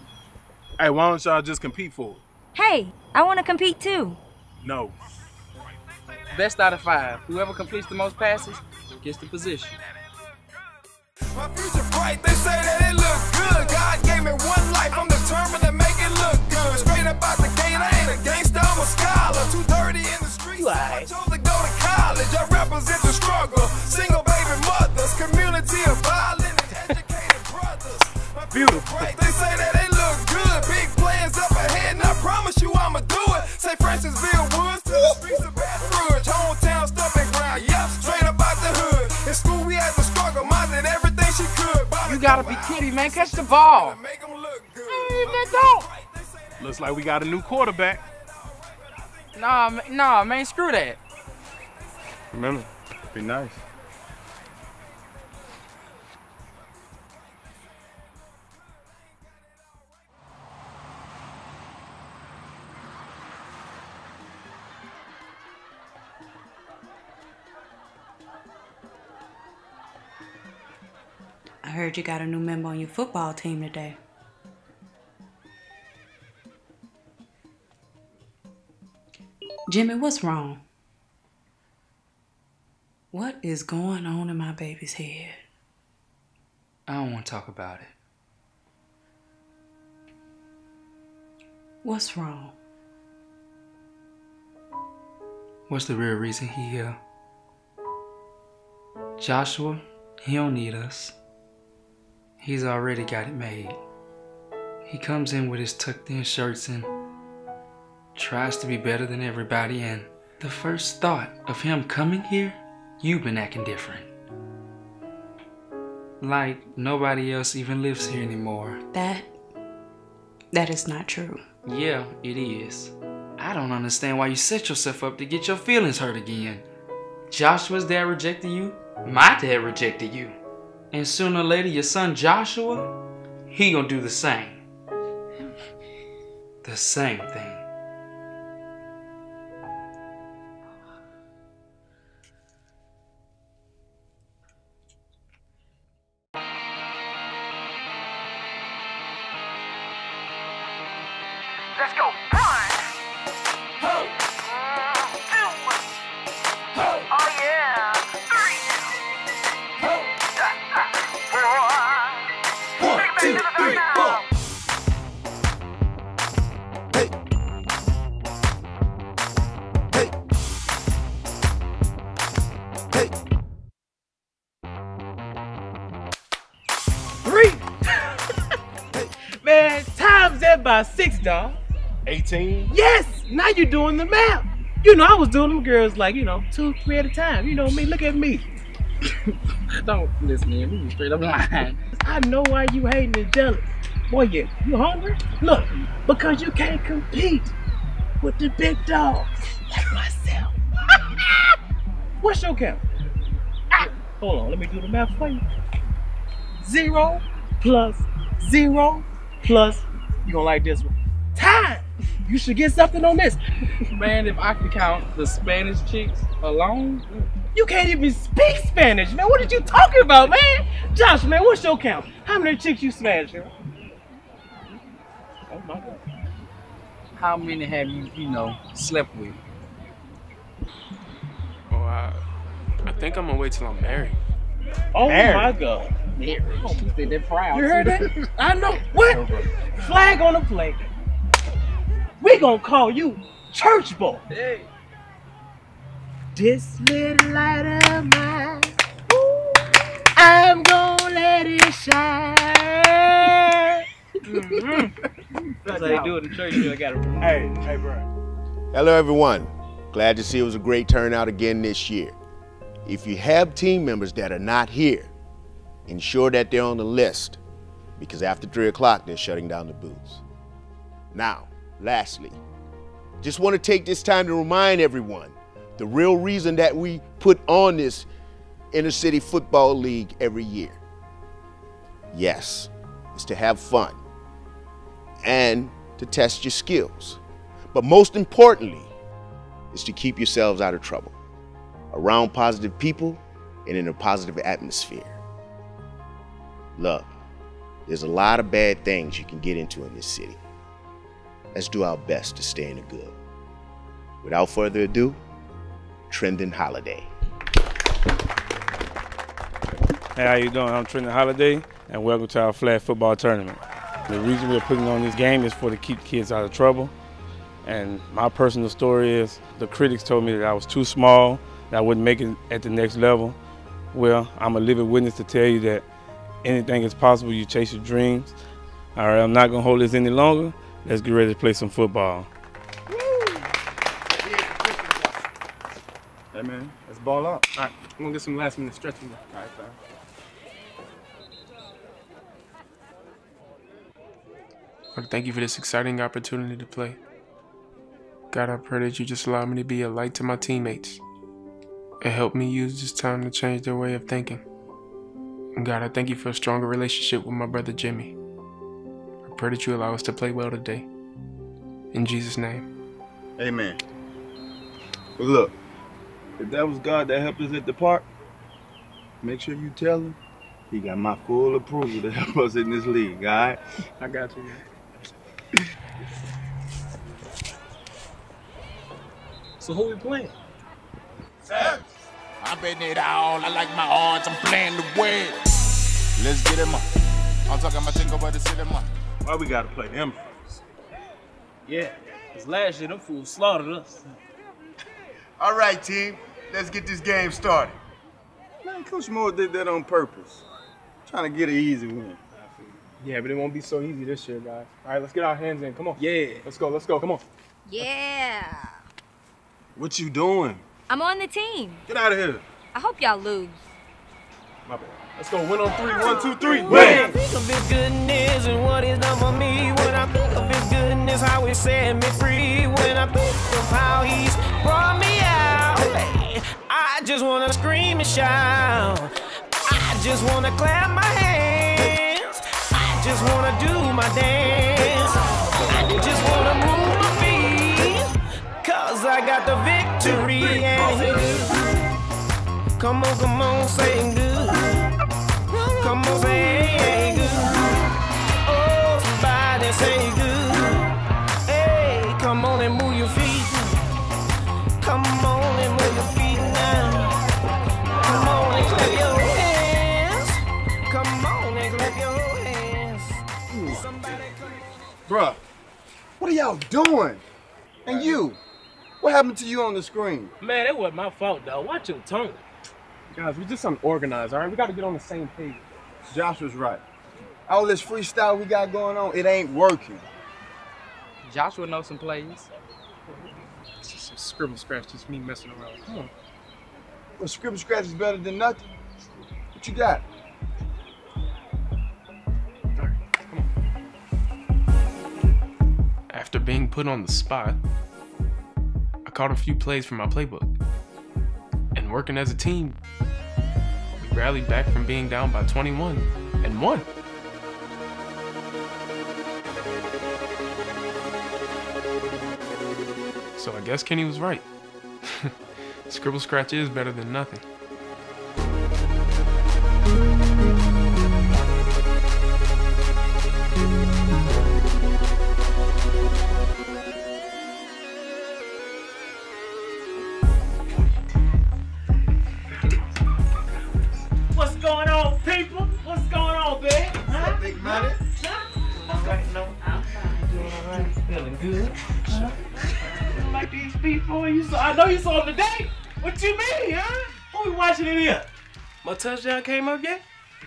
Hey, why don't y'all just compete for it? Hey, I want to compete too. No. Best out of five. Whoever completes the most passes gets the position. My future bright, they say that it look good. God gave me one life, I'm determined to make it look good. Straight up out the gate, I ain't a gangster, I'm a scholar. Too dirty in the streets, I chose to go to college. I represent the struggle, single baby mothers, community of violent and educated brothers. My future bright, they say that it look good. Big plans up ahead, and I promise you I'ma do it. Say Francisville Woods to the streets of Baton Rouge. Hometown stomping ground, yep, straight up out the hood. In school we had to struggle, minded everything. You gotta be kidding, man. Catch the ball. Looks like we got a new quarterback. Nah, nah, man, screw that. Remember, be nice. I heard you got a new member on your football team today. Jimmy, what's wrong? What is going on in my baby's head? I don't want to talk about it. What's wrong? What's the real reason he here? Joshua, he don't need us. He's already got it made. He comes in with his tucked in shirts and tries to be better than everybody, and the first thought of him coming here, you've been acting different. Like nobody else even lives here anymore. That, that is not true. Yeah, it is. I don't understand why you set yourself up to get your feelings hurt again. Joshua's dad rejected you, my dad rejected you. And sooner or later, your son Joshua, he gonna do the same. The same thing. Let's go. By six, dog. eighteen? Yes! Now you're doing the math. You know, I was doing them girls like, you know, two, three at a time. You know me, look at me. Don't listen to me, straight up lying. I know why you hating and jealous. Boy, you, you hungry? Look, because you can't compete with the big dogs like myself. What's your count? Ah, hold on, let me do the math for you. Zero plus zero plus you gonna like this one. Time! You should get something on this. Man, if I can count the Spanish chicks alone. You can't even speak Spanish, man. What are you talking about, man? Josh, man, what's your count? How many chicks you smashed? Oh my God. How many have you, you know, slept with? Oh, I, I think I'm gonna wait till I'm married. Oh married. My God. Marriage. Oh, she said they're proud. You heard that? I know. What? Flag on the plate. We gonna call you church boy. Hey. This little light of mine, ooh, I'm gonna let it shine. Mm-hmm. That's how they do it in church. I got it. Hey, hey, bro. Hello, everyone. Glad to see it was a great turnout again this year. If you have team members that are not here, ensure that they're on the list, because after three o'clock, they're shutting down the booths. Now, lastly, just want to take this time to remind everyone the real reason that we put on this inner city football league every year. Yes, it's to have fun and to test your skills. But most importantly, is to keep yourselves out of trouble, around positive people and in a positive atmosphere. Look, there's a lot of bad things you can get into in this city. Let's do our best to stay in the good. Without further ado, Trendon Holiday. Hey, how you doing? I'm Trendon Holiday, and welcome to our flag football tournament. The reason we're putting on this game is for to keep kids out of trouble. And my personal story is the critics told me that I was too small, that I wouldn't make it at the next level. Well, I'm a living witness to tell you that anything is possible. You chase your dreams. All right, I'm not going to hold this any longer. Let's get ready to play some football. Woo. Hey, man, let's ball up. All right, I'm going to get some last minute stretching. All right, fine. Lord, thank you for this exciting opportunity to play. God, I pray that you just allow me to be a light to my teammates and help me use this time to change their way of thinking. And God, I thank you for a stronger relationship with my brother Jimmy. I pray that you allow us to play well today. In Jesus' name. Amen. But look, if that was God that helped us at the park, make sure you tell him he got my full approval to help us in this league, all right? I got you, man. So who we playing? Sam. I've been it all. I like my odds. I'm playing the way. Let's get him up. I'm talking about think about the city money. Why we gotta play them first? Yeah, because last year them fools slaughtered us. All right, team. Let's get this game started. Man, Coach Moore did that on purpose. Trying to get an easy win. Yeah, but it won't be so easy this year, guys. All right, let's get our hands in. Come on. Yeah. Let's go. Let's go. Come on. Yeah. What you doing? I'm on the team. Get out of here. I hope y'all lose. My bad. Let's go. Win on three. One, two, three. Win! When I think of his goodness and what he's done for me. When I think of his goodness, how he set me free. When I think of how he's brought me out. I just want to scream and shout. I just want to clap my hands. I just want to do my dance. I just want to move. I got the victory, and come on, come on, say good. Come on, say good. Oh, somebody say good. Hey, come on and move your feet. Come on and move your feet now. Come on and clap your hands. Come on and clap your hands. Somebody come. Bruh, what are y'all doing? And you? What happened to you on the screen? Man, it wasn't my fault, dog. Watch your tongue. Guys, we're just unorganized, all right? We got to get on the same page. Josh was right. All this freestyle we got going on, it ain't working. Joshua knows some plays. It's just some scribble scratch, just me messing around. Come on. Well, scribble scratch is better than nothing. What you got? All right, come on. After being put on the spot, I caught a few plays from my playbook, and working as a team, we rallied back from being down by twenty-one and won. So I guess Kenny was right. Scribble scratch is better than nothing. Touchdown came up yet?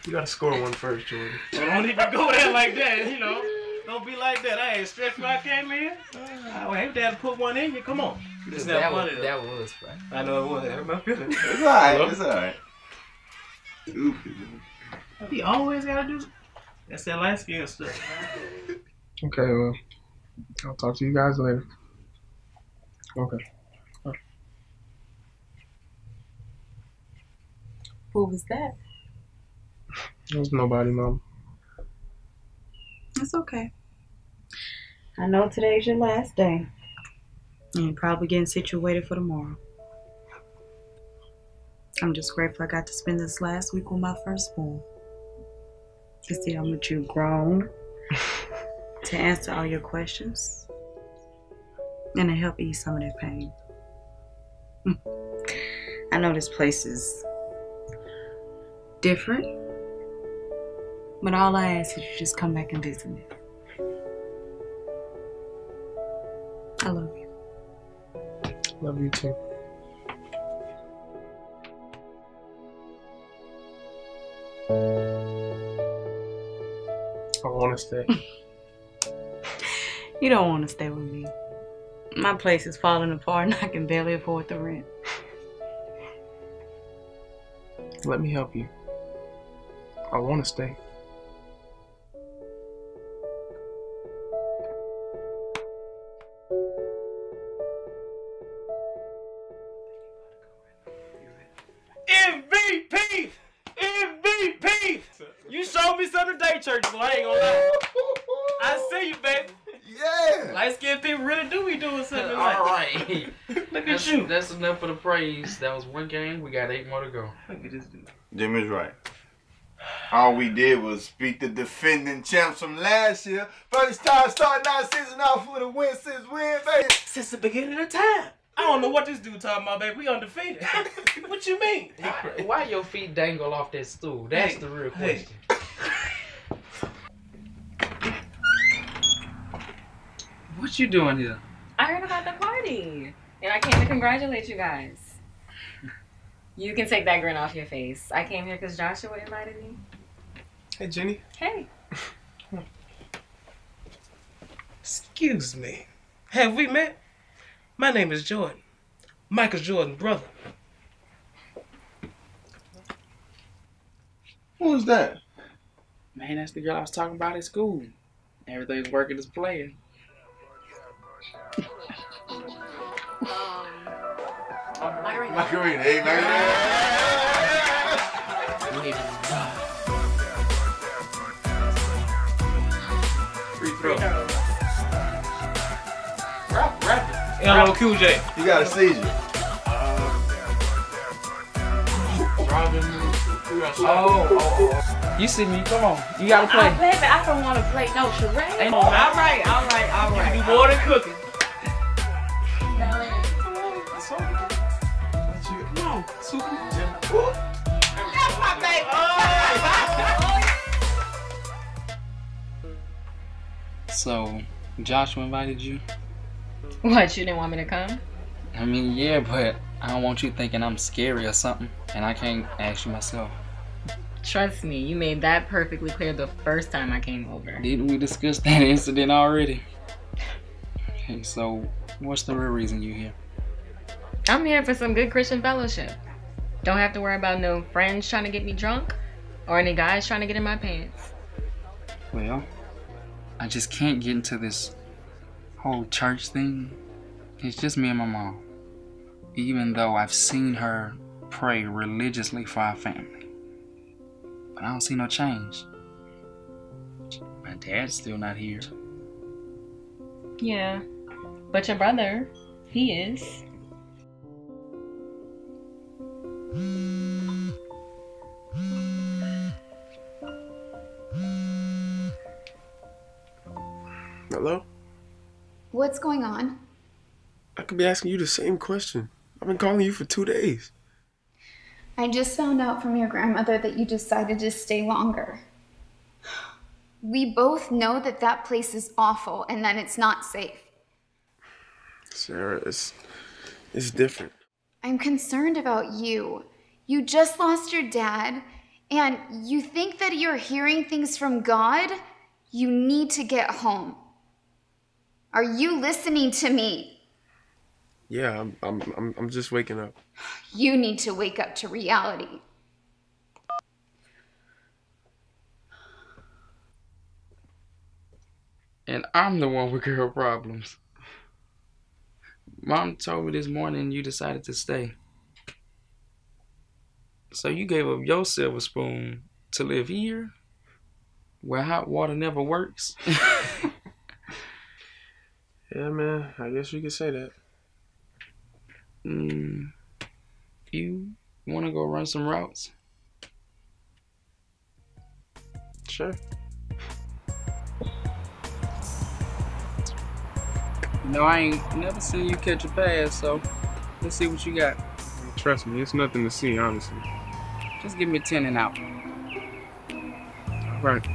You gotta score one first, Jordan. I don't even go there like that, you know. Don't be like that. I ain't stretched when I came in. I ain't dad to put one in you. Come on. You just never wanted it. That was right. I know it was. That was my feeling. It's all right. It's all right. He always gotta do. That's that light skin stuff. Okay, well, I'll talk to you guys later. Okay. okay. Who was that? It was nobody, Mom. It's okay. I know today's your last day. And you're probably getting situated for tomorrow. I'm just grateful I got to spend this last week with my firstborn. To see how much you've grown, to answer all your questions, and to help ease some of that pain. I know this place is different, but all I ask is you just come back and visit me. I love you. Love you too. I want to stay. You don't want to stay with me. My place is falling apart and I can barely afford the rent. Let me help you. I want to stay. That's enough for the praise. That was one game. We got eight more to go. Look at this dude. Jim is right. All we did was beat the defending champs from last year. First time starting our season off with a win since win, baby. Since the beginning of time. I don't know what this dude talking about, baby. We undefeated. What you mean? Why, why your feet dangle off that stool? That's hey, the real question. Hey. What you doing here? I heard about the party. And I came to congratulate you guys. You can take that grin off your face. I came here because Joshua invited me. Hey, Jenny. Hey. Excuse me. Have we met? My name is Jordan. Michael Jordan's brother. Who was that? Man, that's the girl I was talking about at school. Everything's working as planned. Um, Myron. Myron, hey, Myron. Free throw. Rap, rap. L O Q J. You got a seizure. Robin. Oh, oh. You see me? Come on. You gotta play. I play, but I don't want to play no charade. All right, all right, all right. You do more than cooking. That's my baby. Oh. So, Joshua invited you? What, you didn't want me to come? I mean, yeah, but I don't want you thinking I'm scary or something, and I can't ask you myself. Trust me, you made that perfectly clear the first time I came over. Didn't we discuss that incident already? Okay, so what's the real reason you're here? I'm here for some good Christian fellowship. Don't have to worry about no friends trying to get me drunk or any guys trying to get in my pants. Well, I just can't get into this whole church thing. It's just me and my mom, even though I've seen her pray religiously for our family. But I don't see no change. My dad's still not here. Yeah, but your brother, he is. Hello? What's going on? I could be asking you the same question. I've been calling you for two days. I just found out from your grandmother that you decided to stay longer. We both know that that place is awful and that it's not safe. Sarah, it's, it's different. I'm concerned about you. You just lost your dad, and you think that you're hearing things from God? You need to get home. Are you listening to me? Yeah, I'm, I'm, I'm, I'm just waking up. You need to wake up to reality. And I'm the one with girl problems. Mom told me this morning you decided to stay. So you gave up your silver spoon to live here, where hot water never works? Yeah, man, I guess you could say that. Mm, you want to go run some routes? Sure. No, I ain't never seen you catch a pass, so let's see what you got. Trust me, it's nothing to see, honestly. Just give me a ten and out. All right.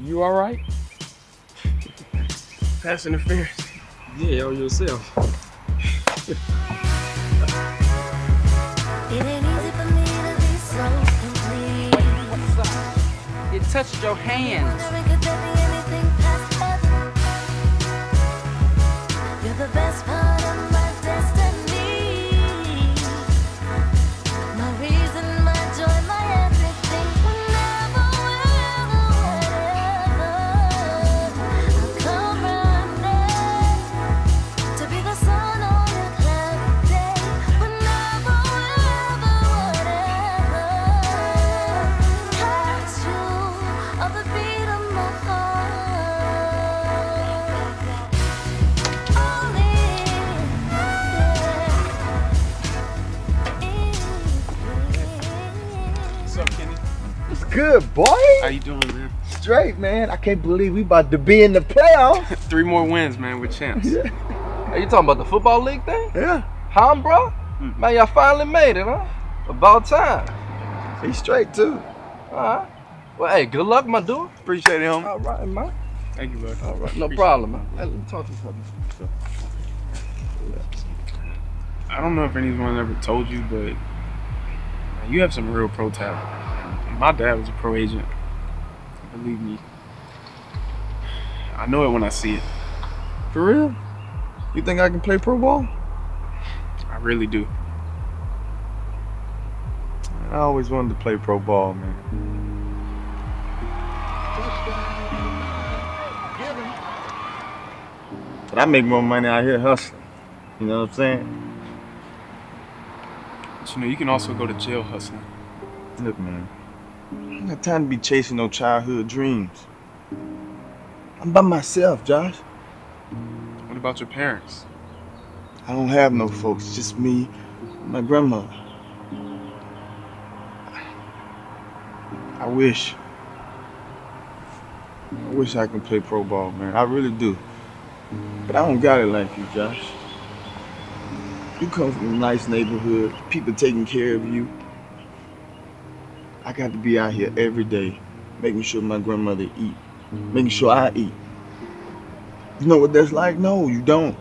You all right? Pass interference. Yeah, on yourself. It touched your hands. You're the best part of my destiny. My reason, my joy, my everything. Whenever, wherever, I'll come running to be the sun on a cloudy day. Whenever, wherever, whatever, that's you. Of the beat of my heart. Only What's up, Kenny? What's good, boy? How you doing, man? Straight, man. I can't believe we about to be in the playoffs. Three more wins, man. We're champs. Yeah. Are you talking about the football league thing? Yeah. Huh, bro? Mm. Man, y'all finally made it, huh? About time. He's straight, too. All right. Well, hey, good luck, my dude. Appreciate it, homie. All right, man. Thank you, bro. All right, no Appreciate problem, man. Hey, let me talk to you something. I don't know if anyone ever told you, but man, you have some real pro talent. My dad was a pro agent. Believe me. I know it when I see it. For real? You think I can play pro ball? I really do. I always wanted to play pro ball, man. But I make more money out here hustling. You know what I'm saying? But you know, you can also go to jail hustling. Look, man, I ain't got time to be chasing no childhood dreams. I'm by myself, Josh. What about your parents? I don't have no folks, just me and my grandmother. I wish. I wish I could play pro ball, man. I really do. But I don't got it like you, Josh. You come from a nice neighborhood, people taking care of you. I got to be out here every day, making sure my grandmother eat, making sure I eat. You know what that's like? No, you don't.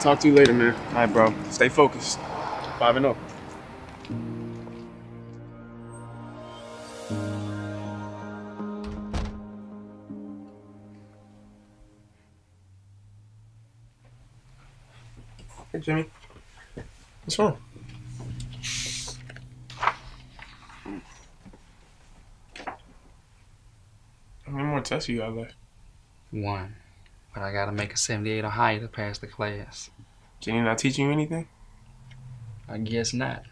Talk to you later, man. All right, bro. Stay focused. Five and up. Hey, Jimmy. What's wrong? How many more tests you got left? One. But I gotta make a seventy-eight or higher to pass the class. Jenny not teaching you anything? I guess not.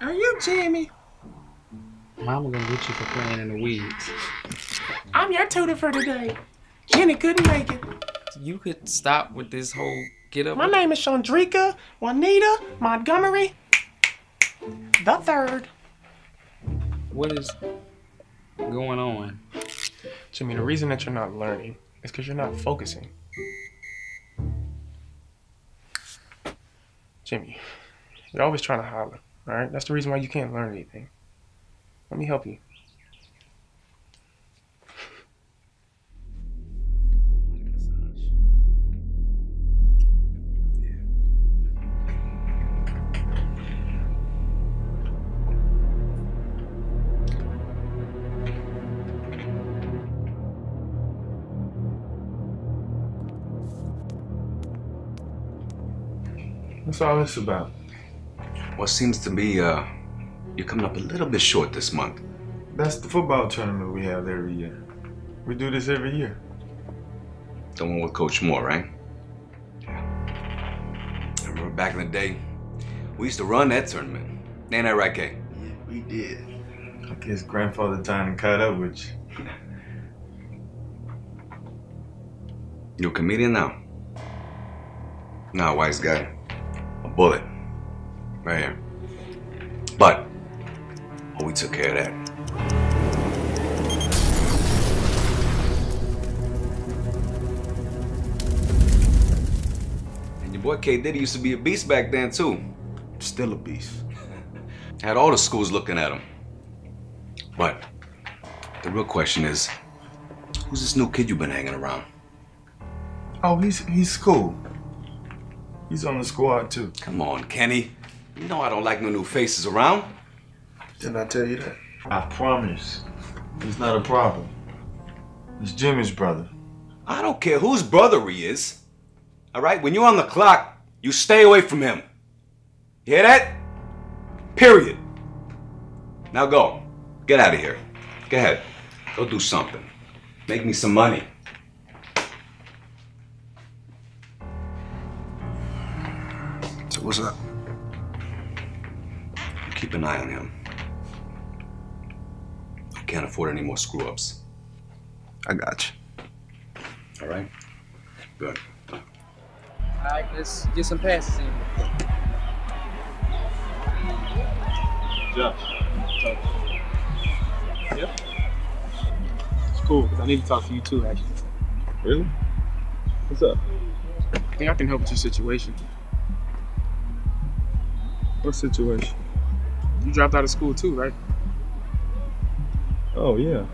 Are you Jimmy? Mama gonna get you for playing in the weeds. I'm your tutor for today. Jenny couldn't make it. You could stop with this whole Get up. My name is Chandrika Juanita Montgomery the third. What is going on? Jimmy, the reason that you're not learning is because you're not focusing. Jimmy, you're always trying to holler, all right? That's the reason why you can't learn anything. Let me help you. What's all this about? Well, it seems to be uh, you're coming up a little bit short this month. That's the football tournament we have every year. We do this every year. The one with Coach Moore, right? Yeah. I remember back in the day, we used to run that tournament. Ain't that right, Kay? Yeah, we did. I guess grandfather time caught up with you. You're a comedian now? Nah, wise guy. A bullet, right here. But, oh, we took care of that. And your boy K. Diddy used to be a beast back then too. Still a beast. Had all the schools looking at him. But, the real question is, who's this new kid you've been hanging around? Oh, he's, he's cool. He's on the squad, too. Come on, Kenny. You know I don't like no new faces around. Didn't I tell you that? I promise. It's not a problem. It's Jimmy's brother. I don't care whose brother he is. All right? When you're on the clock, you stay away from him. You hear that? Period. Now go. Get out of here. Go ahead. Go do something. Make me some money. What's up? You keep an eye on him. I can't afford any more screw-ups. I got you. All right? Good. All right, let's get some passes in. Josh. Yep. Yeah. It's cool, because I need to talk to you too, actually. Really? What's up? I think I can help with your situation. What situation? You dropped out of school too, right? Oh, yeah.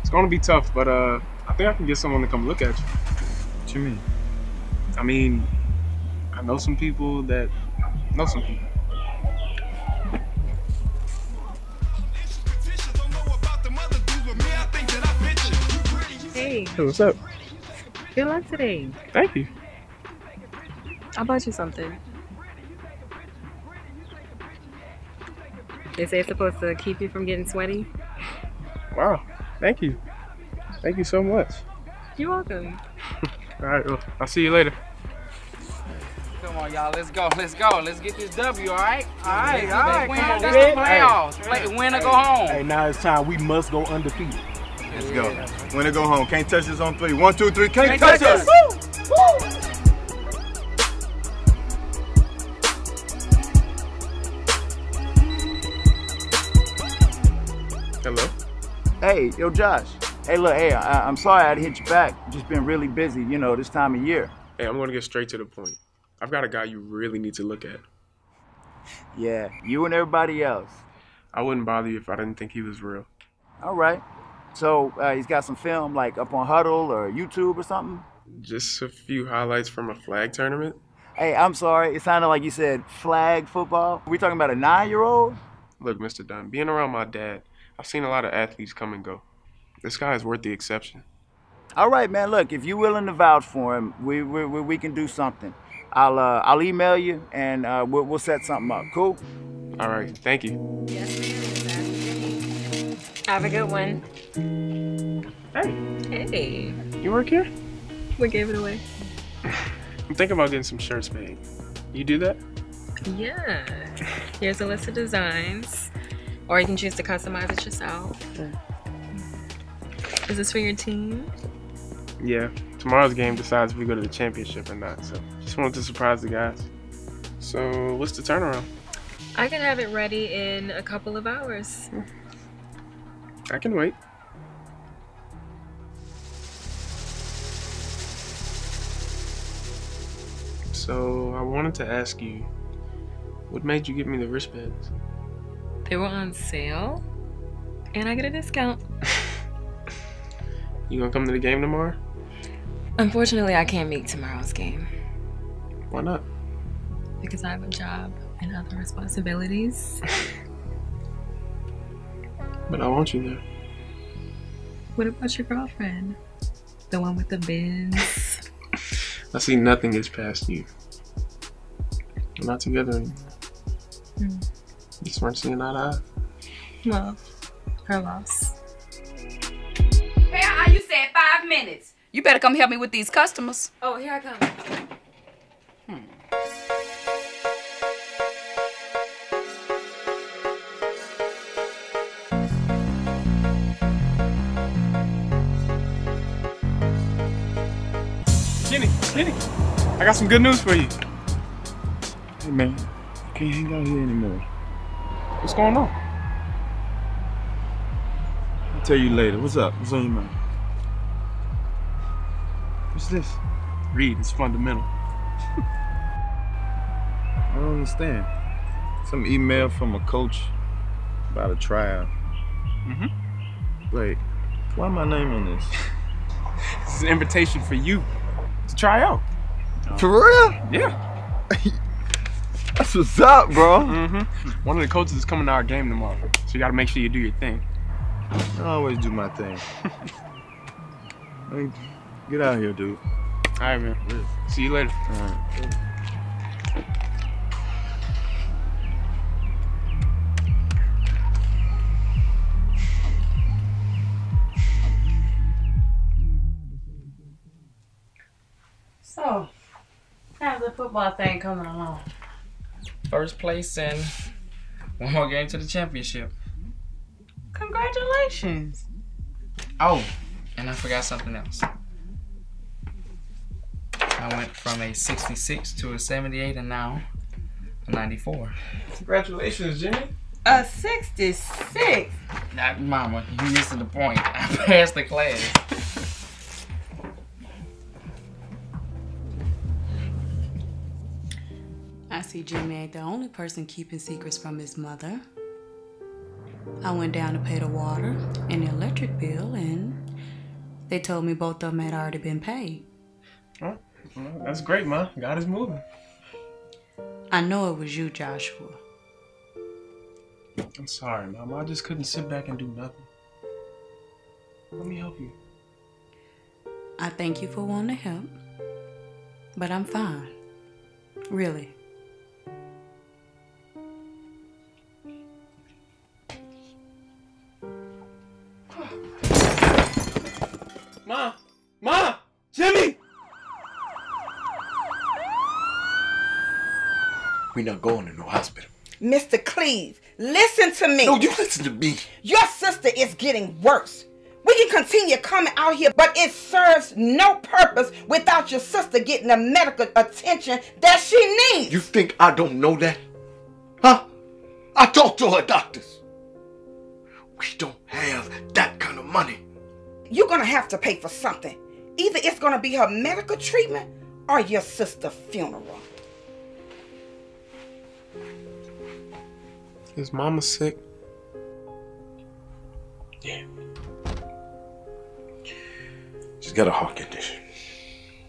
It's gonna be tough, but uh, I think I can get someone to come look at you. What you mean? I mean, I know some people that know some people. Hey. Hey, what's up? Good luck today. Thank you. I bought you something. They say it's supposed to keep you from getting sweaty. Wow, thank you. Thank you so much. You're welcome. All right, well, I'll see you later. Come on, y'all, let's go, let's go. Let's get this W, all right? All right, all right, come on. That's the playoffs. Play, win or go home. Hey, now it's time. We must go undefeated. Let's go. Win or go home. Can't touch us on three. One, two, three. Can't, Can't touch, touch us. us. Woo! Woo! Hello? Hey, yo, Josh. Hey, look, hey, I, I'm sorry I had to hit you back. Just been really busy, you know, this time of year. Hey, I'm gonna get straight to the point. I've got a guy you really need to look at. Yeah, you and everybody else. I wouldn't bother you if I didn't think he was real. All right. So uh, he's got some film, like, up on Huddle or YouTube or something? Just a few highlights from a flag tournament. Hey, I'm sorry. It sounded like you said flag football. Are we talking about a nine-year-old? Look, Mister Dunn, being around my dad, I've seen a lot of athletes come and go. This guy is worth the exception. All right, man. Look, if you're willing to vouch for him, we we, we can do something. I'll uh, I'll email you and uh, we'll, we'll set something up. Cool. All right. Thank you. Yes, ma'am. Have a good one. Hey. Hey. You work here? We gave it away. I'm thinking about getting some shirts made. You do that? Yeah. Here's a list of designs. Or you can choose to customize it yourself. Yeah. Is this for your team? Yeah, tomorrow's game decides if we go to the championship or not. So just wanted to surprise the guys. So what's the turnaround? I can have it ready in a couple of hours. I can wait. So I wanted to ask you, what made you give me the wristbands? They were on sale, and I get a discount. You gonna come to the game tomorrow? Unfortunately, I can't make tomorrow's game. Why not? Because I have a job and other responsibilities. But I want you there. What about your girlfriend? The one with the bins? I see nothing gets past you. We're not together anymore. Mm. You weren't seeing that eye. Love. Her loss. Hey, you said five minutes. You better come help me with these customers. Oh, here I come. Jenny, Jenny, I got some good news for you. Hey man, you can't hang out here anymore. What's going on? I'll tell you later. What's up? What's on your mind? What's this? Read, it's fundamental. I don't understand. Some email from a coach about a tryout. Mm-hmm. Wait, why my name on this? This is an invitation for you. To try out. Oh. For real? Yeah. That's what's up, bro. Mm-hmm. One of the coaches is coming to our game tomorrow, so you gotta make sure you do your thing. I always do my thing. I mean, get out of here, dude. All right, man. Yeah. See you later. All right. Yeah. So, how's the football thing coming along? First place and one more game to the championship. Congratulations. Oh, and I forgot something else. I went from a sixty-six to a seventy-eight and now a ninety-four. Congratulations, Jimmy. A sixty-six? Nah, Mama, you missing the point. I passed the class. I see Jimmy ain't the only person keeping secrets from his mother. I went down to pay the water and the electric bill, and they told me both of them had already been paid. Oh, well, that's great, Ma. God is moving. I know it was you, Joshua. I'm sorry, Mom. I just couldn't sit back and do nothing. Let me help you. I thank you for wanting to help, but I'm fine. Really. Ma! Ma! Jimmy! We're not going to no hospital. Mister Cleve, listen to me. No, you listen to me. Your sister is getting worse. We can continue coming out here, but it serves no purpose without your sister getting the medical attention that she needs. You think I don't know that? Huh? I talked to her doctors. We don't have that kind of money. You're going to have to pay for something. Either it's going to be her medical treatment or your sister's funeral. Is Mama sick? Yeah. She's got a heart condition.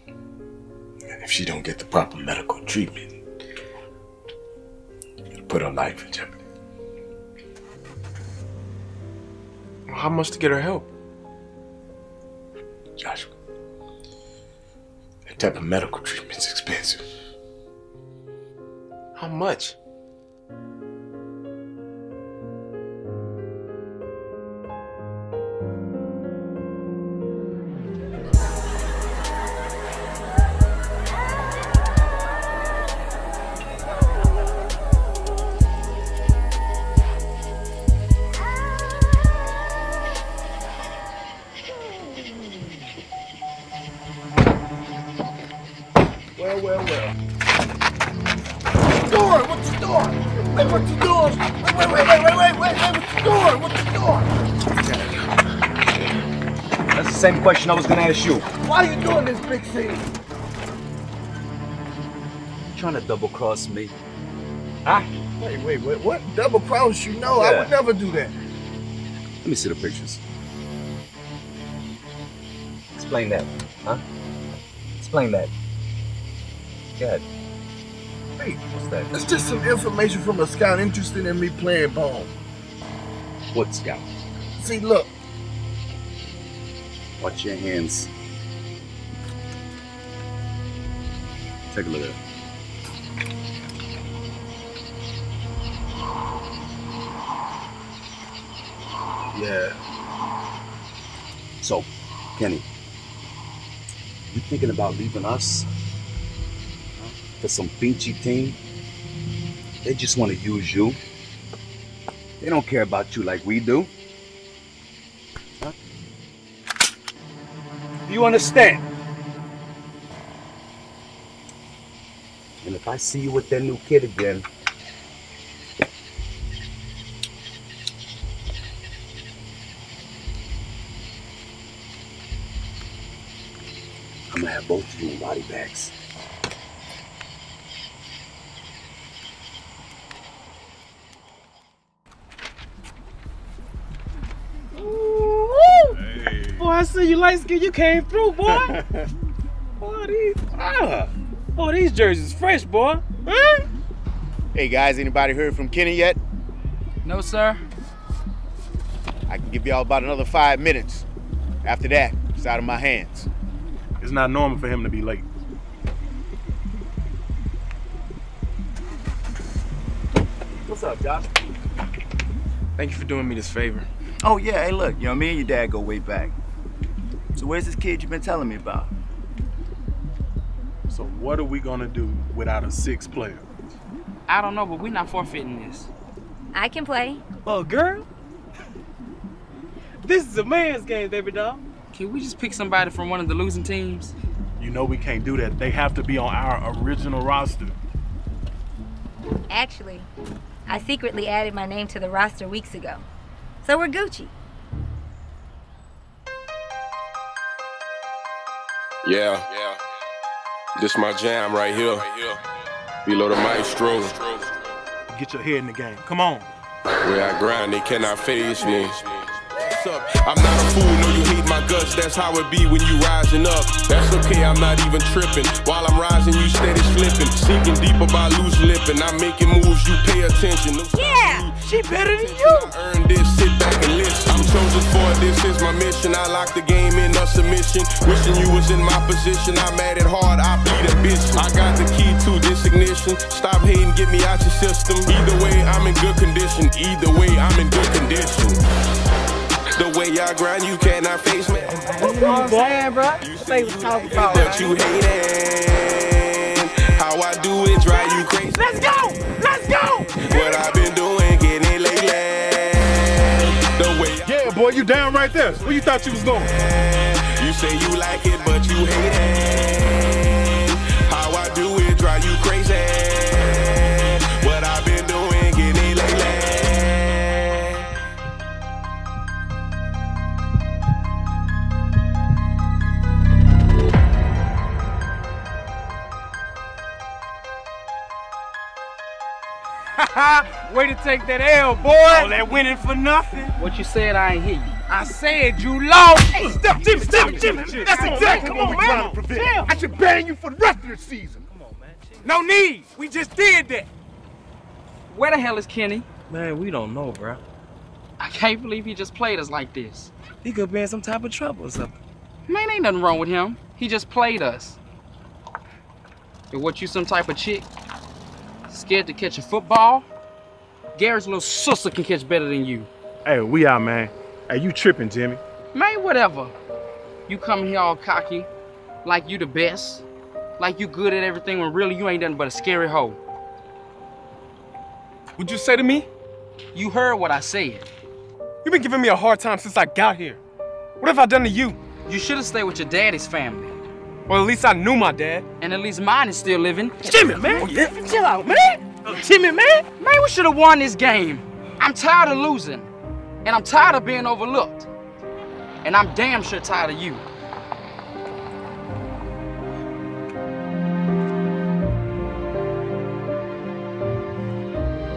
And if she don't get the proper medical treatment, it'll put her life in jeopardy. Well, how much to get her help? Joshua, that type of medical treatment's expensive. How much? Hey, what you doing? Wait, wait, wait, wait, wait, wait, wait, what you doing? What you doing? That's the same question I was gonna ask you. Why are you doing this, Big C? You trying to double cross me? Huh? Wait, wait, wait, what? Double cross you? No, yeah. I would never do that. Let me see the pictures. Explain that, huh? Explain that. God. Hey, what's that? It's just some information from a scout interested in me playing ball. What scout? See, look. Watch your hands. Take a look at it. Yeah. So, Kenny, you thinking about leaving us for some Pinchy team? They just want to use you. They don't care about you like we do. Huh? Do you understand? And if I see you with that new kid again, I'm gonna have both of you in body bags. Ooh, hey. Boy, I see you light skin. You came through, boy. Boy, these ah, oh, these jerseys fresh, boy. Huh? Hey guys, anybody heard from Kenny yet? No, sir. I can give y'all about another five minutes. After that, it's out of my hands. It's not normal for him to be late. What's up, Josh? Thank you for doing me this favor. Oh yeah, hey look, you know, me and your dad go way back. So where's this kid you've been telling me about? So what are we gonna do without a sixth player? I don't know, but we're not forfeiting this. I can play. Oh girl? This is a man's game, baby doll. Can we just pick somebody from one of the losing teams? You know we can't do that. They have to be on our original roster. Actually, I secretly added my name to the roster weeks ago. So we're Gucci. Yeah. Yeah. This my jam right here. Right here. Below the maestro. Get your head in the game. Come on. Where I grind, they cannot phase me. Up. I'm not a fool, no you hate my guts. That's how it be when you rising up. That's okay, I'm not even tripping. While I'm rising, you steady slipping. Sinking deeper by loose lipping. I'm making moves, you pay attention. No yeah, she better than you. I earned this, sit back and listen. I'm chosen for it, this is my mission. I lock the game in a submission. Wishing you was in my position. I'm at it hard, I bleed a bitch. I got the key to this ignition. Stop hating, get me out your system. Either way, I'm in good condition. Either way, I'm in good condition. The way y'all grind, you cannot face me. You know what I'm saying, bro? What they was talking about, that you hating. How I do it, drive you crazy. Let's go! Let's go! What I've been doing, getting it lately. The way yeah, boy, you down right there. Where you thought you was going? You say you like it, but you hating. How I do it, drive you crazy. What I've been doing, getting it lately. Way to take that L, boy. All that winning for nothing. What you said, I ain't hear you. I said you lost. Hey, stop, Jimmy, stop, Jimmy. That's exactly. Come on, man. Come on, man. I should ban you for the rest of the season. Come on, man. No need. We just did that. Where the hell is Kenny? Man, we don't know, bro. I can't believe he just played us like this. He could be in some type of trouble or something. Man, ain't nothing wrong with him. He just played us. And what, you some type of chick? Scared to catch a football? Garrett's little sister can catch better than you. Hey, we out, man. Hey, you tripping, Jimmy. Man, whatever. You come here all cocky, like you the best, like you good at everything, when really you ain't nothing but a scary hoe. What'd you say to me? You heard what I said. You've been giving me a hard time since I got here. What have I done to you? You should have stayed with your daddy's family. Well, at least I knew my dad. And at least mine is still living. Jimmy, man! Oh, yeah. Chill out, man! Timmy, man, man, we should have won this game. I'm tired of losing, and I'm tired of being overlooked, and I'm damn sure tired of you.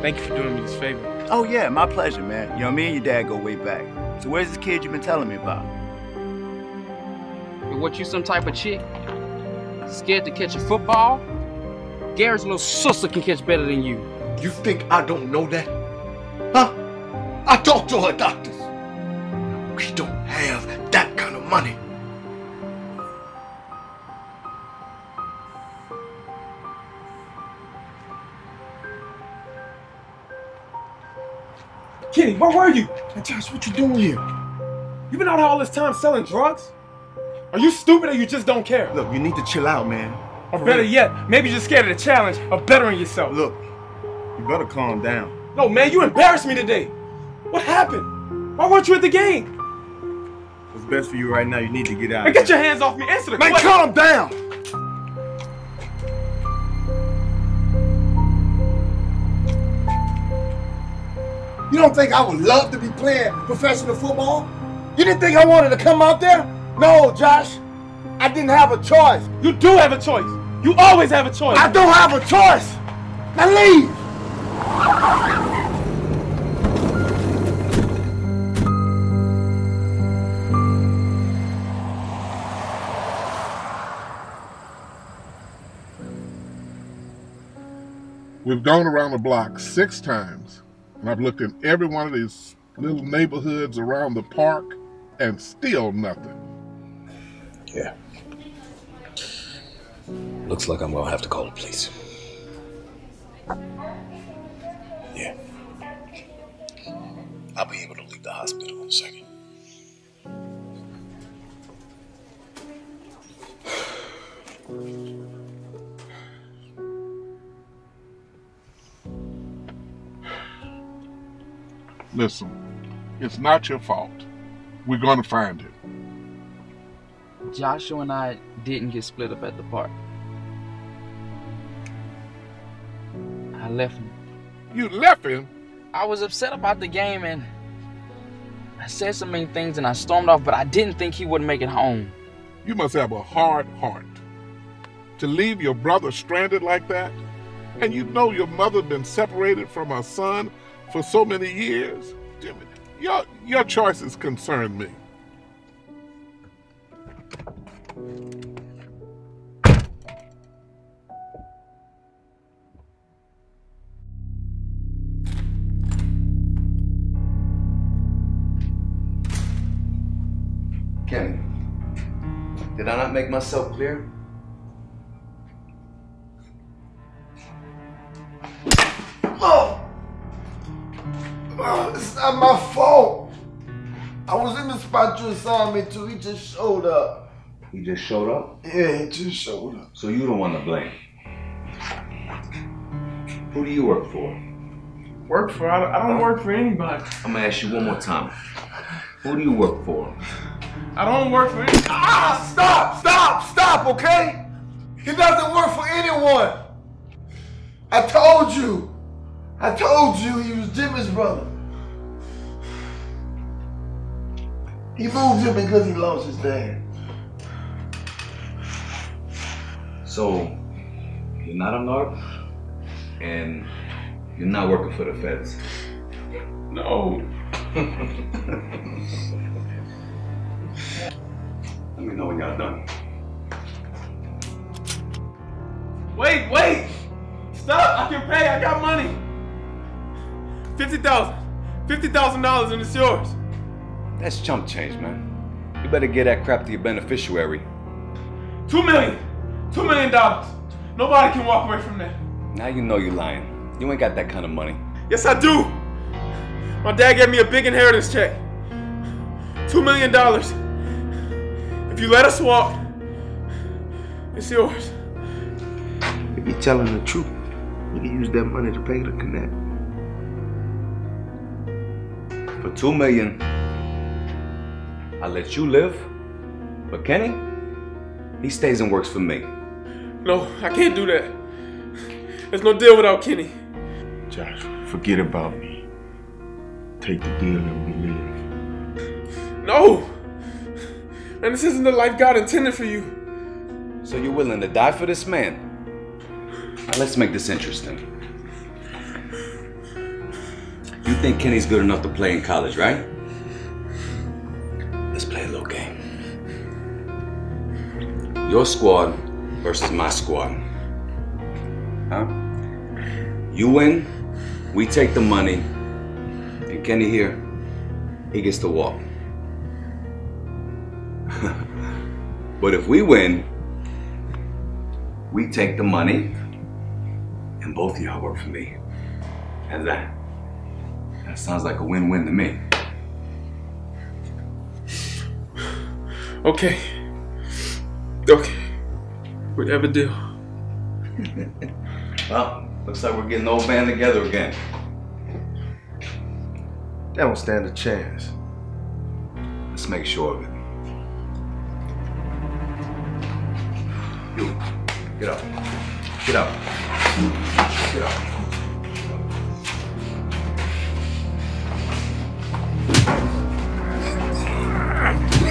Thank you for doing me this favor. Oh yeah, my pleasure, man. You know, me and your dad go way back. So where's this kid you've been telling me about? What, you some type of chick? Scared to catch a football? Gary's little sister can catch better than you. You think I don't know that? Huh? I talked to her doctors. We don't have that kind of money. Kenny, where were you? Hey, Josh, what you doing here? You been out here all this time selling drugs? Are you stupid or you just don't care? Look, you need to chill out, man. Or better yet, maybe you're scared of the challenge of bettering yourself. Look, you better calm down. No, man, you embarrassed me today. What happened? Why weren't you at the game? What's best for you right now, you need to get out. Man, get your hands off me. Answer the question. Man, calm down. You don't think I would love to be playing professional football? You didn't think I wanted to come out there? No, Josh. I didn't have a choice. You do have a choice. You always have a choice. I don't have a choice. Now leave. We've gone around the block six times. And I've looked in every one of these little neighborhoods around the park and still nothing. Yeah. Looks like I'm gonna have to call the police. Yeah. I'll be able to leave the hospital in a second. Listen, it's not your fault. We're going to find him. Joshua and I didn't get split up at the park. I left him. You left him? I was upset about the game and I said so many things and I stormed off, but I didn't think he would make it home. You must have a hard heart. To leave your brother stranded like that, and you know your mother's been separated from her son for so many years. Jimmy, your, your choices concern me. Kenny, did I not make myself clear? Oh! Oh, it's not my fault. I was in the spot you assigned me to. He just showed up. He just showed up? Yeah, he just showed up. So you the one to blame. Who do you work for? Work for? I don't, I don't work for anybody. I'm gonna ask you one more time. Who do you work for? I don't work for anybody. Ah, stop, stop, stop, okay? He doesn't work for anyone. I told you. I told you he was Jimmy's brother. He moved him because he lost his dad. So, you're not a narc, and you're not working for the feds? No. Let me know when y'all done. Wait, wait! Stop, I can pay, I got money. fifty thousand dollars. fifty thousand dollars and it's yours. That's chump change, man. You better get that crap to your beneficiary. Two million. Two million dollars. Nobody can walk away from that. Now you know you're lying. You ain't got that kind of money. Yes, I do. My dad gave me a big inheritance check. Two million dollars. If you let us walk, it's yours. If you're telling the truth, you can use that money to pay the connect. For two million, I let you live, but Kenny, he stays and works for me. No, I can't do that. There's no deal without Kenny. Joshua, forget about me. Take the deal and we live. No! And this isn't the life God intended for you. So you're willing to die for this man? Now let's make this interesting. You think Kenny's good enough to play in college, right? Let's play a little game. Your squad versus my squad. Huh? You win, we take the money, and Kenny here, he gets to walk. But if we win, we take the money, and both of y'all work for me. How's that? That sounds like a win-win to me. Okay. Okay. Whatever deal. Well, looks like we're getting the old band together again. That won't stand a chance. Let's make sure of it. You, get up. Get up. Get up.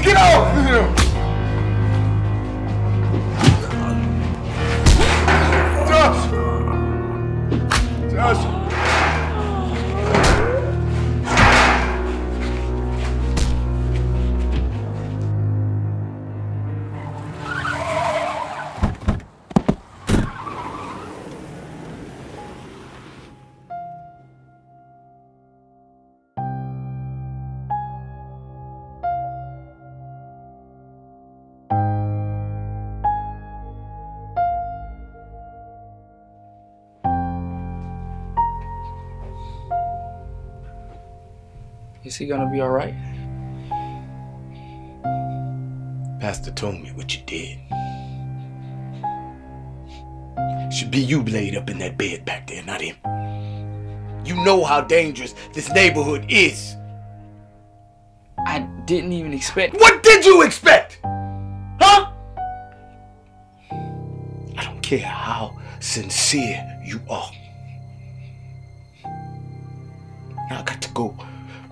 Get off! Josh! Josh! Is he gonna be all right? Pastor told me what you did. Should be you laid up in that bed back there, not him. You know how dangerous this neighborhood is. I didn't even expect. What did you expect? Huh? I don't care how sincere you are. Now I got to go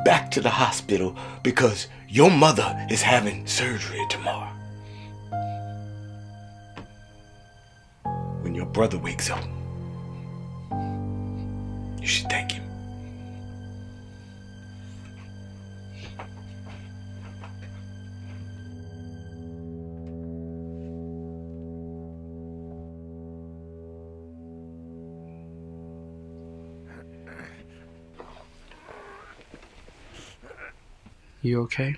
back to the hospital because your mother is having surgery tomorrow. When your brother wakes up, you should thank him. You okay?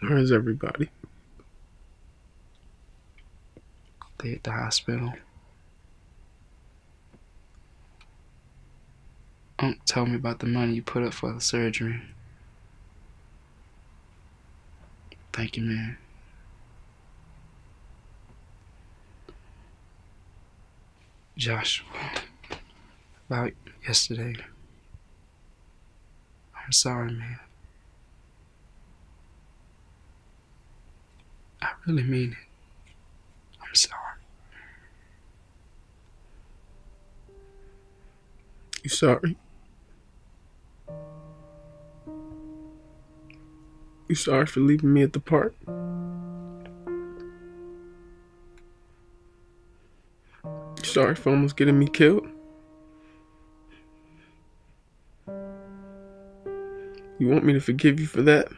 Where is everybody? They at the hospital. Don't tell me about the money you put up for the surgery. Thank you, man. Joshua, about yesterday. I'm sorry, man. I really mean it. I'm sorry. You sorry? You sorry for leaving me at the park? You sorry for almost getting me killed? You want me to forgive you for that?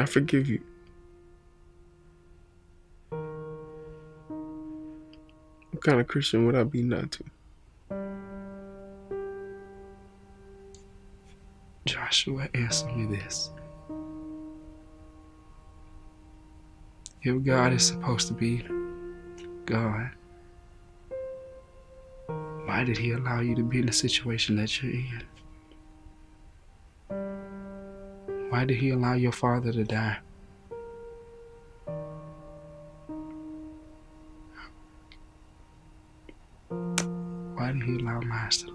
I forgive you. What kind of Christian would I be not to? Joshua, answer me this. If God is supposed to be God, why did he allow you to be in the situation that you're in? Why did he allow your father to die? Why did he allow mine to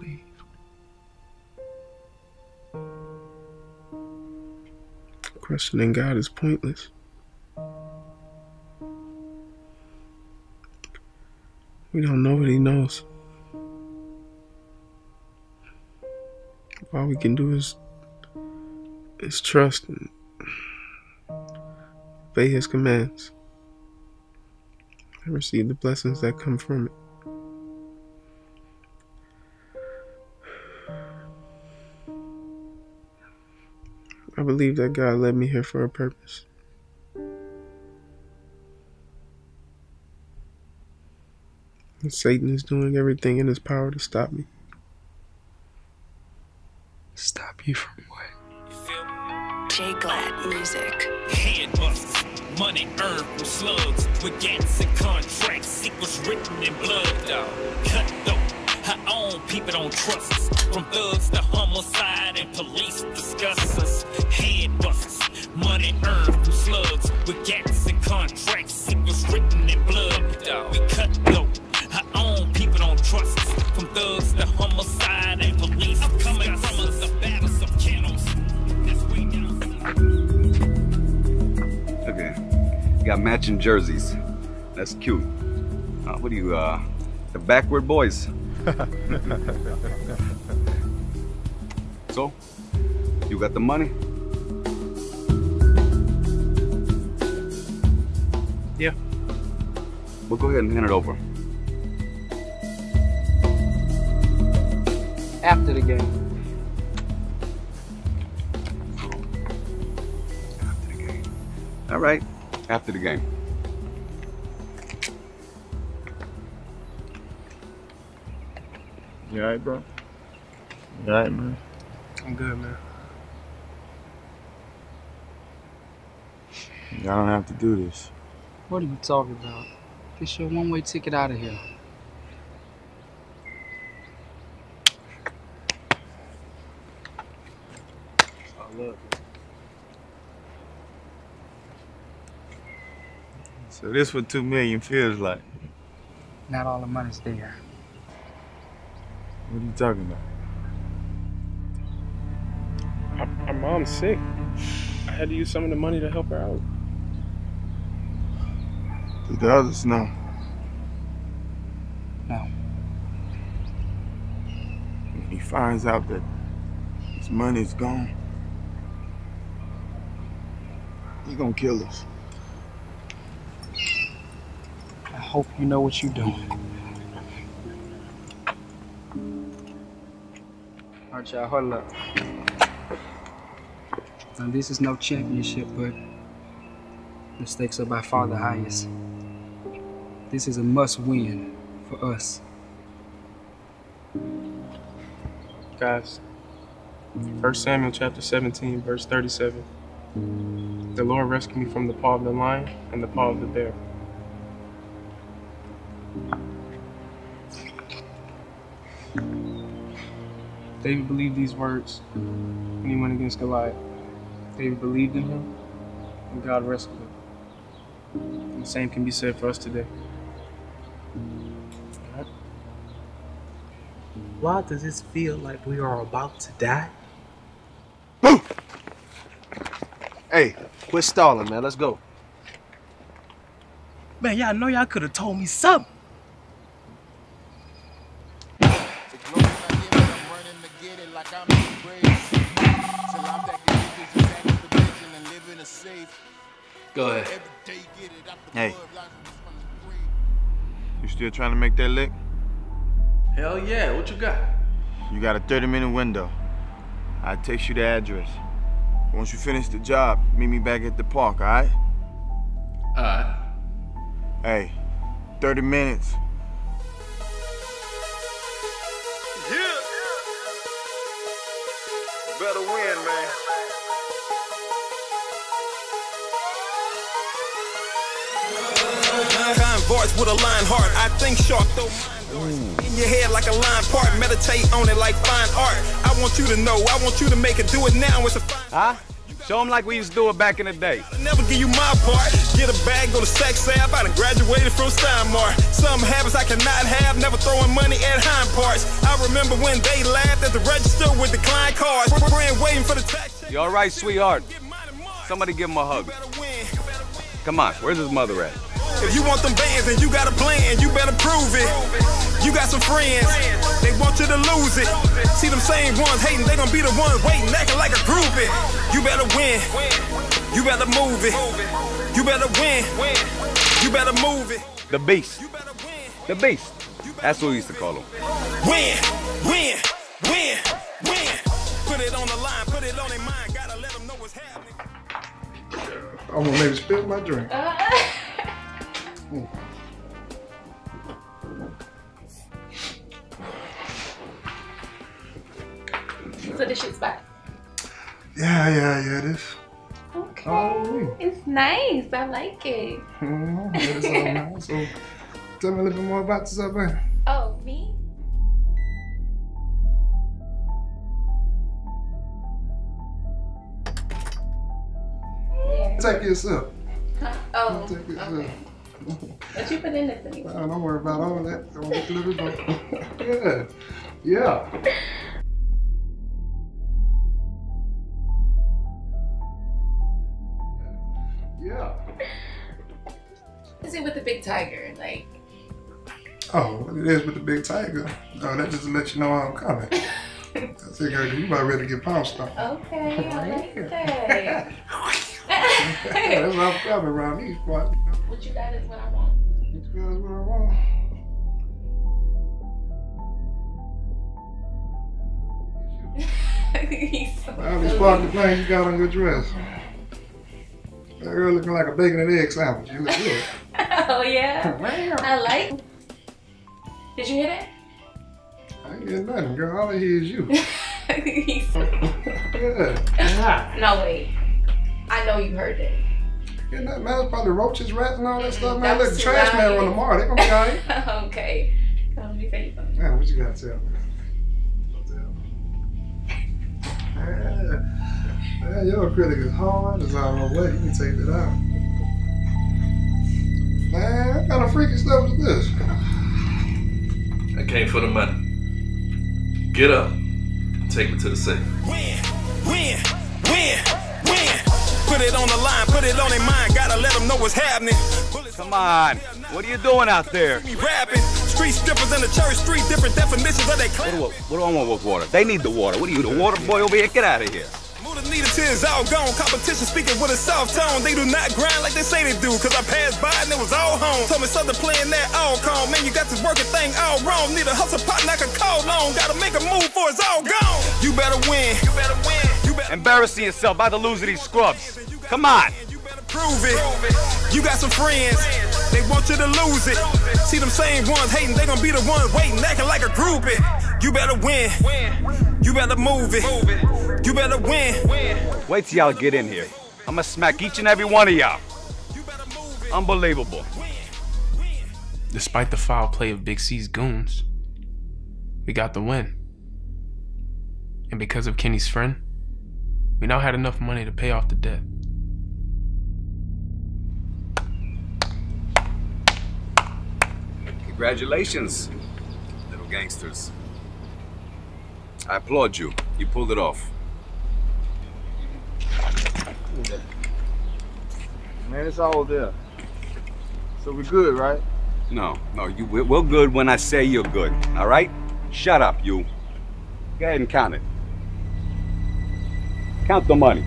leave? Questioning God is pointless. We don't know what He knows. All we can do is is trust and obey His commands and receive the blessings that come from it. I believe that God led me here for a purpose. And Satan is doing everything in his power to stop me. Stop you from what? J. Glad Music. Hand busts, money earned from slugs, with gats and contracts, secrets written in blood, dog. Cut though, our own people don't trust us. From thugs to homicide and police discuss us. Hand busts, money earned from slugs, with gats and contracts, secrets written in blood, dog. We cut though, our own people don't trust us. From thugs to homicide and police. I'm coming from us, the battles of kennels. This way down. Okay, got matching jerseys. That's cute. Uh, what are you, uh, the backward boys? So, you got the money? Yeah. Well, go ahead and hand it over. After the game. After the game. All right. After the game. You all right, bro? You all right, man? I'm good, man. Y'all don't have to do this. What are you talking about? It's your one-way ticket out of here. So this what two million feels like. Not all the money's there. What are you talking about? Our, our mom's sick. I had to use some of the money to help her out. Did the others know? No. When he finds out that his money's gone, he's gonna kill us. I hope you know what you're doing. Alright, y'all, hold up. Now, this is no championship, but the stakes are by far the highest. This is a must-win for us. Guys, First Samuel chapter seventeen, verse thirty-seven. The Lord rescued me from the paw of the lion and the paw of the bear. David believed these words when he went against Goliath. David believed in him, and God rescued him. And the same can be said for us today. God. Why does this feel like we are about to die? Hey, quit stalling, man. Let's go. Man, y'all know y'all could have told me something. Go ahead. Hey. You still trying to make that lick? Hell yeah. What you got? You got a thirty minute window. I text you the address. Once you finish the job, meet me back at the park, all right? All right. Hey, thirty minutes. Yeah. Better win, man. Converts with a lion heart. I think sharp though. In your head like a lion part. Meditate on it like fine art. I want you to know. I want you to make it. Do it now. It's a fine. Huh? Show them like we used to do it back in the day. I'll never give you my part. Get a bag, go to Sac Sab. I done graduated from Steinmark. Some habits I cannot have. Never throwing money at hind parts. I remember when they laughed at the register with declined cards. Praying, waiting for the tax. You all right, sweetheart? Somebody give him a hug. Come on, where's his mother at? If you want them bands and you got a plan, you better prove it. You got some friends, they want you to lose it. See them same ones hating, they gonna be the ones waiting, acting like a groupie. You better win, you better move it. You better win, you better move it. The beast, the beast, that's what we used to call him. Win, win, win, win. Put it on the line, put it on their mind, gotta let them know what's happening. I almost maybe spilled my drink. Mm. So this shit's back. Yeah, yeah, yeah, it is. Okay. Oh. It's nice. I like it. Mm, it's all nice. So tell me a little bit more about yourself, man. Oh, me? Yeah. Take yourself. Huh? Oh, take yourself. Okay. What you put in this anyway? Well, don't worry about all that. I want to deliver it. Yeah. Yeah. Yeah. Is it with the big tiger? Like. Oh, it is with the big tiger. Oh, that just lets you know I'm coming. That's it, girl. You about ready to get palm stomped. Okay, I like that. Yeah, that's what I'm coming around these parts. What you got is what I want. What you got is what I want. He's so I'll be sparking the things you got on your dress. That girl looking like a bacon and egg sandwich. You look good. Oh, yeah? Wow. I like. Did you hear that? I ain't getting nothing, girl. All I hear is you. He's so good. Yeah. No, wait. I know you heard that. Yeah, that man, probably roaches, rats, and all that stuff, man. That look, the trash man run tomorrow. They're gonna be all right. Okay. Come be faithful. Man, what you gotta tell me? Don't tell me. Man, man, your acrylic is hard. It's all the way. You can take that out. Man, what kind of freaky stuff is this? I came for the money. Get up. Take me to the safe. Win, win, win, win. Put it on the line, put it on their mind, gotta let them know what's happening. Come on, what are you doing out there? Rapping, street strippers in the church, street different definitions of that clapping. What, what do I want with water? They need the water. What are you, the water boy over here? Get out of here. Move the needle till it's all gone. Competition speaking with a soft tone. They do not grind like they say they do, cause I passed by and it was all home. Told me something playing that all calm. Man, you got this working thing all wrong. Need a hustle partner I can call on. Gotta make a move for it's all gone. You better win, you better win. Embarrassing yourself by the lose of these scrubs. Come on. You better prove it. You got some friends. They want you to lose it. See them same ones hating. They gonna be the ones waiting, acting like a groupie. You better win. You better move it. You better win. Wait till y'all get in here. I'm gonna smack each and every one of y'all. Unbelievable. Despite the foul play of Big C's goons, we got the win. And because of Kenny's friend, we now had enough money to pay off the debt. Congratulations, little gangsters. I applaud you. You pulled it off. Man, it's all there. So we're good, right? No, no, you, we're good when I say you're good, all right? Shut up, you. Go ahead and count it. Count the money.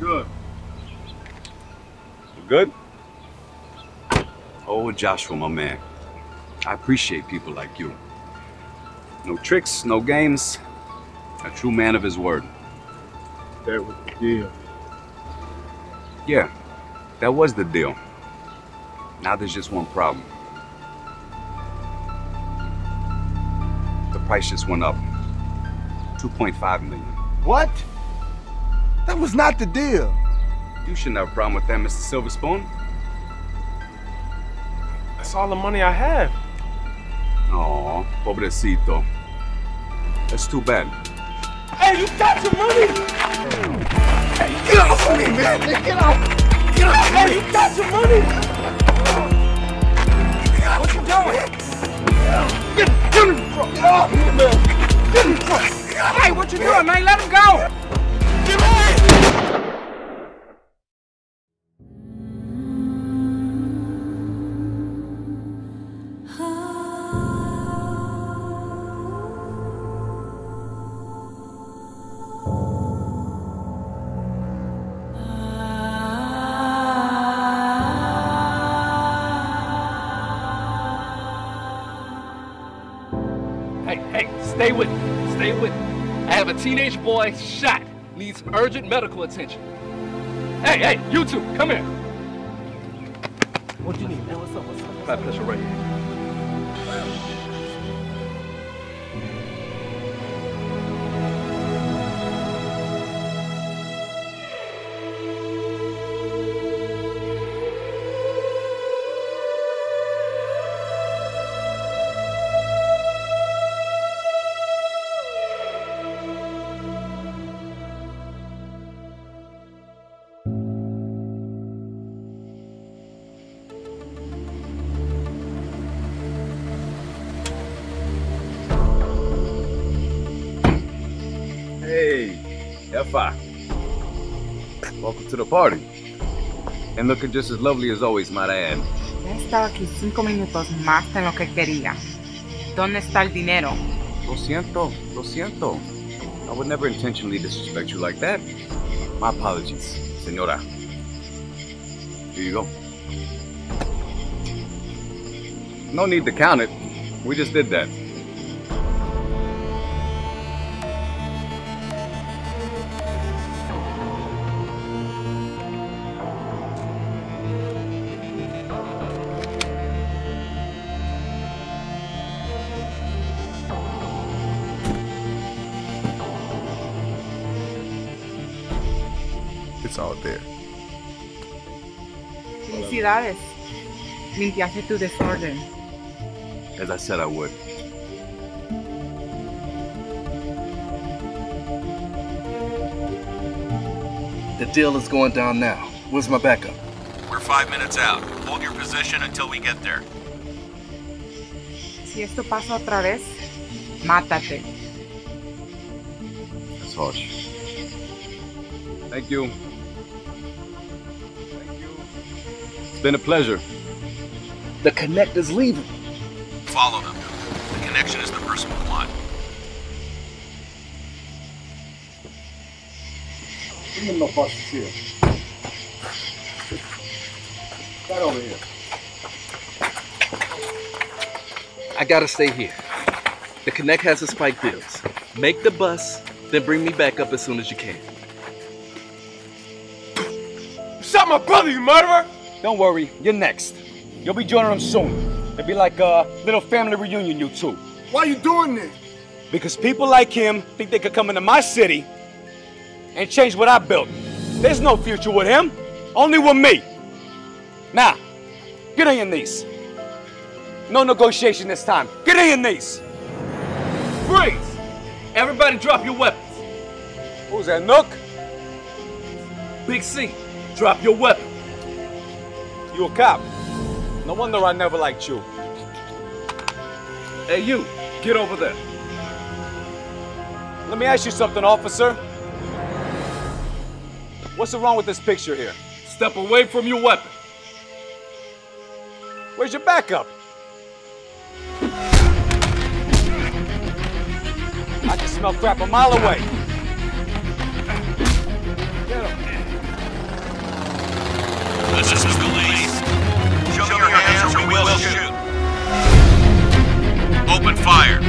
Good. You good? Oh, Joshua, my man. I appreciate people like you. No tricks, no games. A true man of his word. That was the deal. Yeah, that was the deal. Now there's just one problem. Price just went up. two point five million. What? That was not the deal. You shouldn't have a problem with that, Mister Silver Spoon. That's all the money I have. Aw, pobrecito. That's too bad. Hey, you got your money! Hey, get off of me, man! Get off! Get off! Hey, you got your money! What you doing? Get off! Get off! Get off! Get off! Hey, what you doing, man? Let him go! Get Hey, hey, stay with me, stay with me. I have a teenage boy shot, needs urgent medical attention. Hey, hey, you two, come here. What do you need, man? What's up, what's up? Blood pressure right here. Welcome to the party. And looking just as lovely as always, might I add. Ya estaba aquí cinco minutos más de lo que quería. ¿Dónde está el dinero? Lo siento, lo siento. I would never intentionally disrespect you like that. My apologies, señora. Here you go. No need to count it. We just did that. It's all there. Felicidades. Limpiaste tu desorden. As I said I would. The deal is going down now. Where's my backup? We're five minutes out. Hold your position until we get there. Si esto pasa otra vez, mátate. That's harsh. Thank you. It's been a pleasure. The connect is leaving. Follow them. The connection is the person we want. Give them no buses here. Right over here. I gotta stay here. The connect has the spike deals. Make the bus, then bring me back up as soon as you can. You shot my brother, you murderer! Don't worry, you're next. You'll be joining them soon. It'll be like a little family reunion, you two. Why you doing this? Because people like him think they could come into my city and change what I built. There's no future with him, only with me. Now, get on your knees. No negotiation this time. Get on your knees. Freeze! Everybody drop your weapons. Who's that, Nook? Big C, drop your weapon. You a cop. No wonder I never liked you. Hey, you, get over there. Let me ask you something, officer. What's wrong with this picture here? Step away from your weapon. Where's your backup? I can smell crap a mile away. Get him. This is the lease. Show me your hands or we will shoot. Open fire.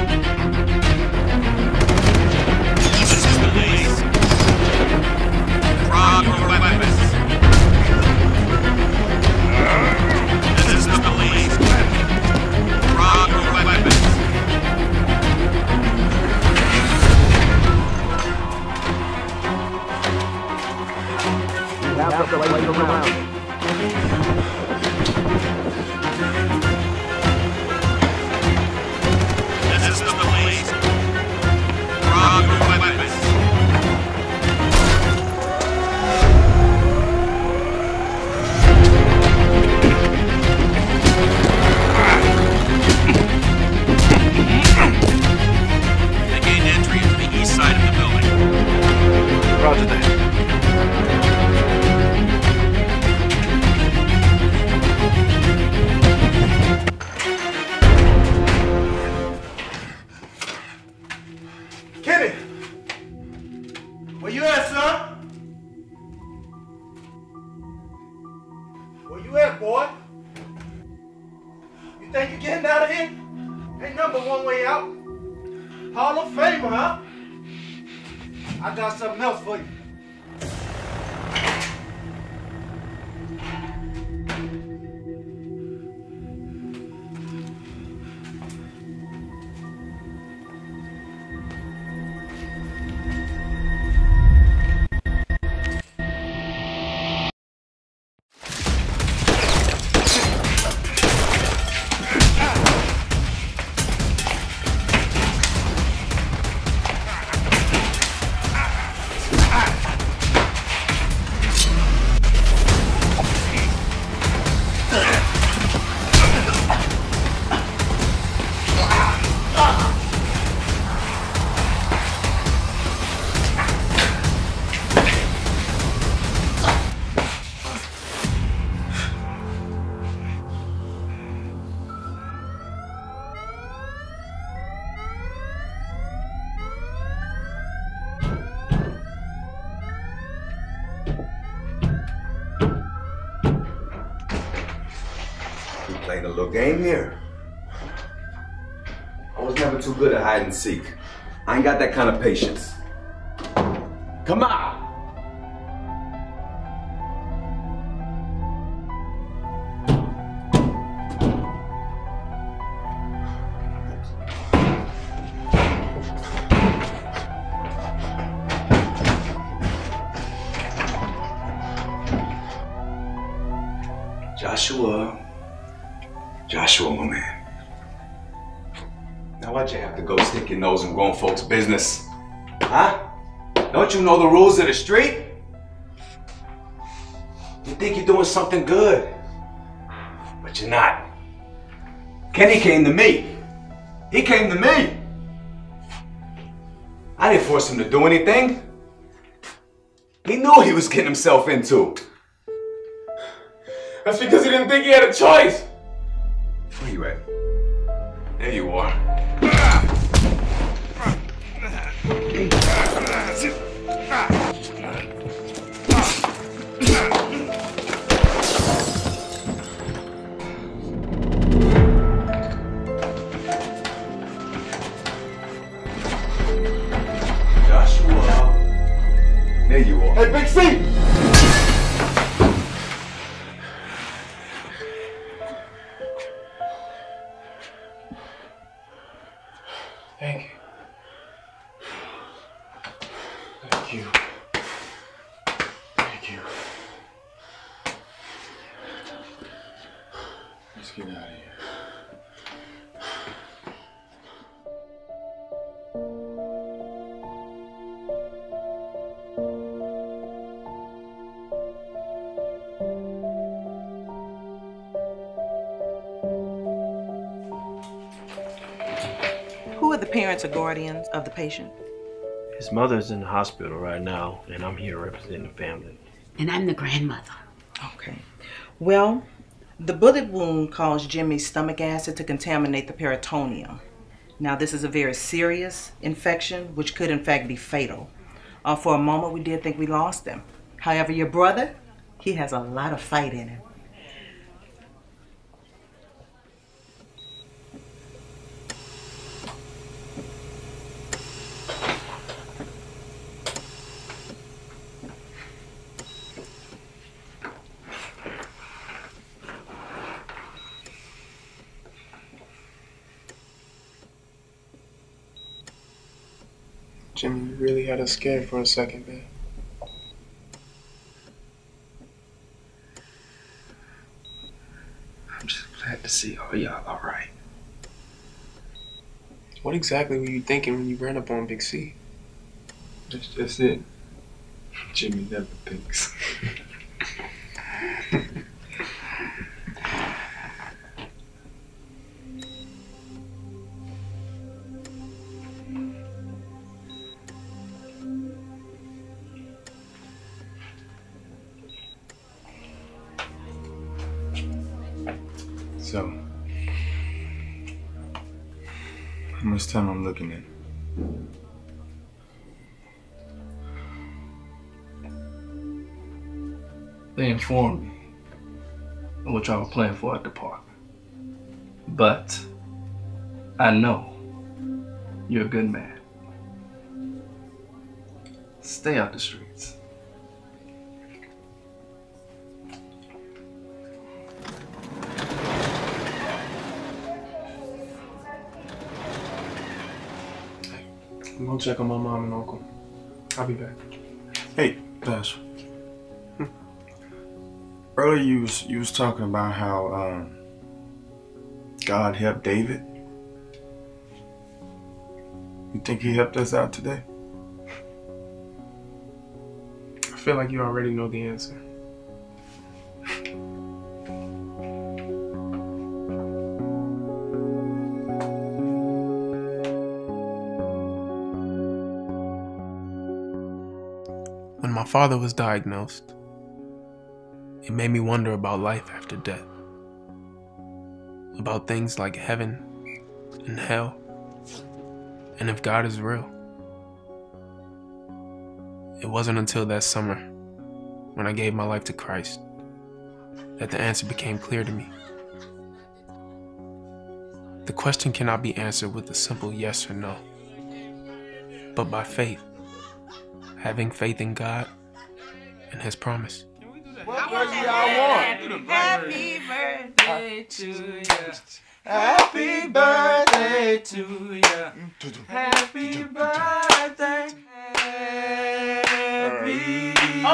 This is the lease. Drop your weapons. This is the lease. Drop your weapons. That's the way you round. God today. Playing a little game here. I was never too good at hide and seek. I ain't got that kind of patience. Come on! Joshua. Joshua, my man. Now why'd you have to go stick your nose in grown folks' business? Huh? Don't you know the rules of the street? You think you're doing something good, but you're not. Kenny came to me. He came to me. I didn't force him to do anything. He knew he was getting himself into. That's because he didn't think he had a choice. Where you at? There you are. Joshua. There you are. Hey, Big C! Parents or guardians of the patient? His mother's in the hospital right now, and I'm here representing the family. And I'm the grandmother. Okay. Well, the bullet wound caused Jimmy's stomach acid to contaminate the peritoneum. Now, this is a very serious infection, which could, in fact, be fatal. Uh, for a moment, we did think we lost him. However, your brother, he has a lot of fight in him. Jimmy, you really had us scared for a second, man. I'm just glad to see all y'all all right. What exactly were you thinking when you ran up on Big C? That's just it. Jimmy never thinks. So, how much time I'm looking at? They informed me of what y'all were playing for at the park. But I know you're a good man. Stay out the streets. Hey, I'm gonna check on my mom and uncle. I'll be back. Hey, Dash. Earlier you was, you was talking about how um, God helped David. You think he helped us out today? I feel like you already know the answer. When my father was diagnosed, it made me wonder about life after death, about things like heaven and hell, and if God is real. It wasn't until that summer, when I gave my life to Christ, that the answer became clear to me. The question cannot be answered with a simple yes or no, but by faith, having faith in God and His promise. What birthday I want? Happy birthday to you. Happy birthday to you. Happy birthday. Happy oh.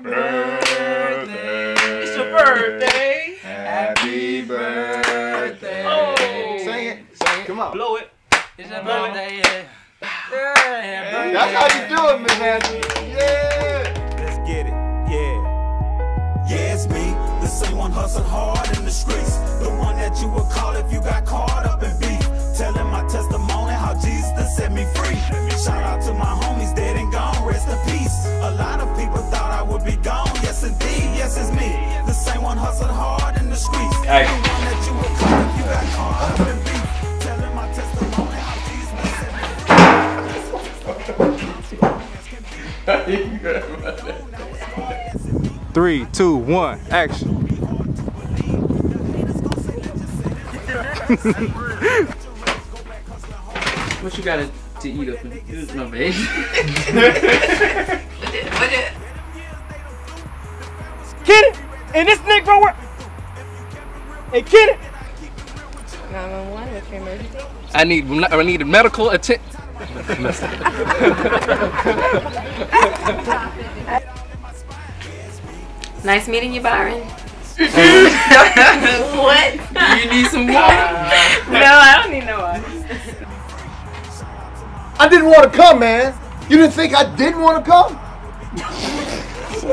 birthday. It's your birthday. Happy birthday. Oh. Sing it. Sing it. Come on. Blow it. It's your birthday. Yeah. Yeah. That's how you do it, Miss Anthony. Yeah. Let's get it. Yeah, it's me, the same one hustled hard in the streets, the one that you would call if you got caught up in beef, telling my testimony how Jesus set me free. Shout out to my homies dead and gone, rest in peace. A lot of people thought I would be gone, yes indeed, yes it's me, the same one hustled hard in the streets, the one that you would call if you got caught up in beef. Three, two, one, action. What you got to eat up in the food, my baby? Kid it! And this nigga, bro, hey, kid it! nine one one, that's your emergency. I need, I need a medical attention. Nice meeting you, Byron. What? You need some water? No, I don't need no water. I didn't want to come, man. You didn't think I didn't want to come?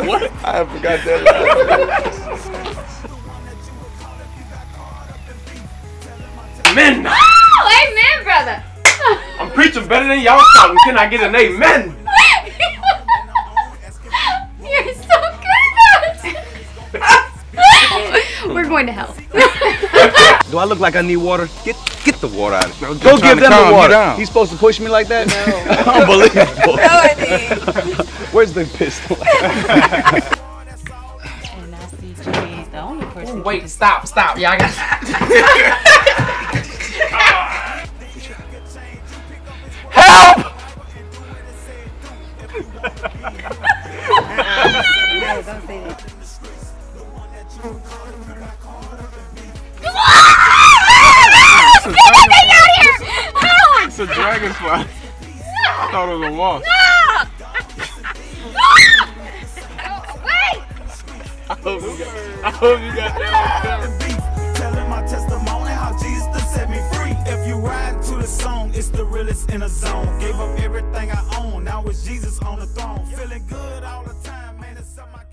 What? I forgot that. Amen. Oh, amen, brother. I'm preaching better than y'all talking. Can I get an amen? We're going to hell. Do I look like I need water? Get get the water out of me. Go give them the water. He's supposed to push me like that? No. Unbelievable. No, I where's the pistol? And I see Jay's the only person. Ooh, wait, stop, stop. Y'all got help! No, don't say that. It's a dragonfly. No. I thought it was a wasp. No! No! Wait! I hope you got, I hope you got that. Telling my testimony how Jesus set me free. If you ride to the song, it's the realest in a zone. Gave up everything I own, now it's Jesus on the throne. Feeling good all the time, man, it's something I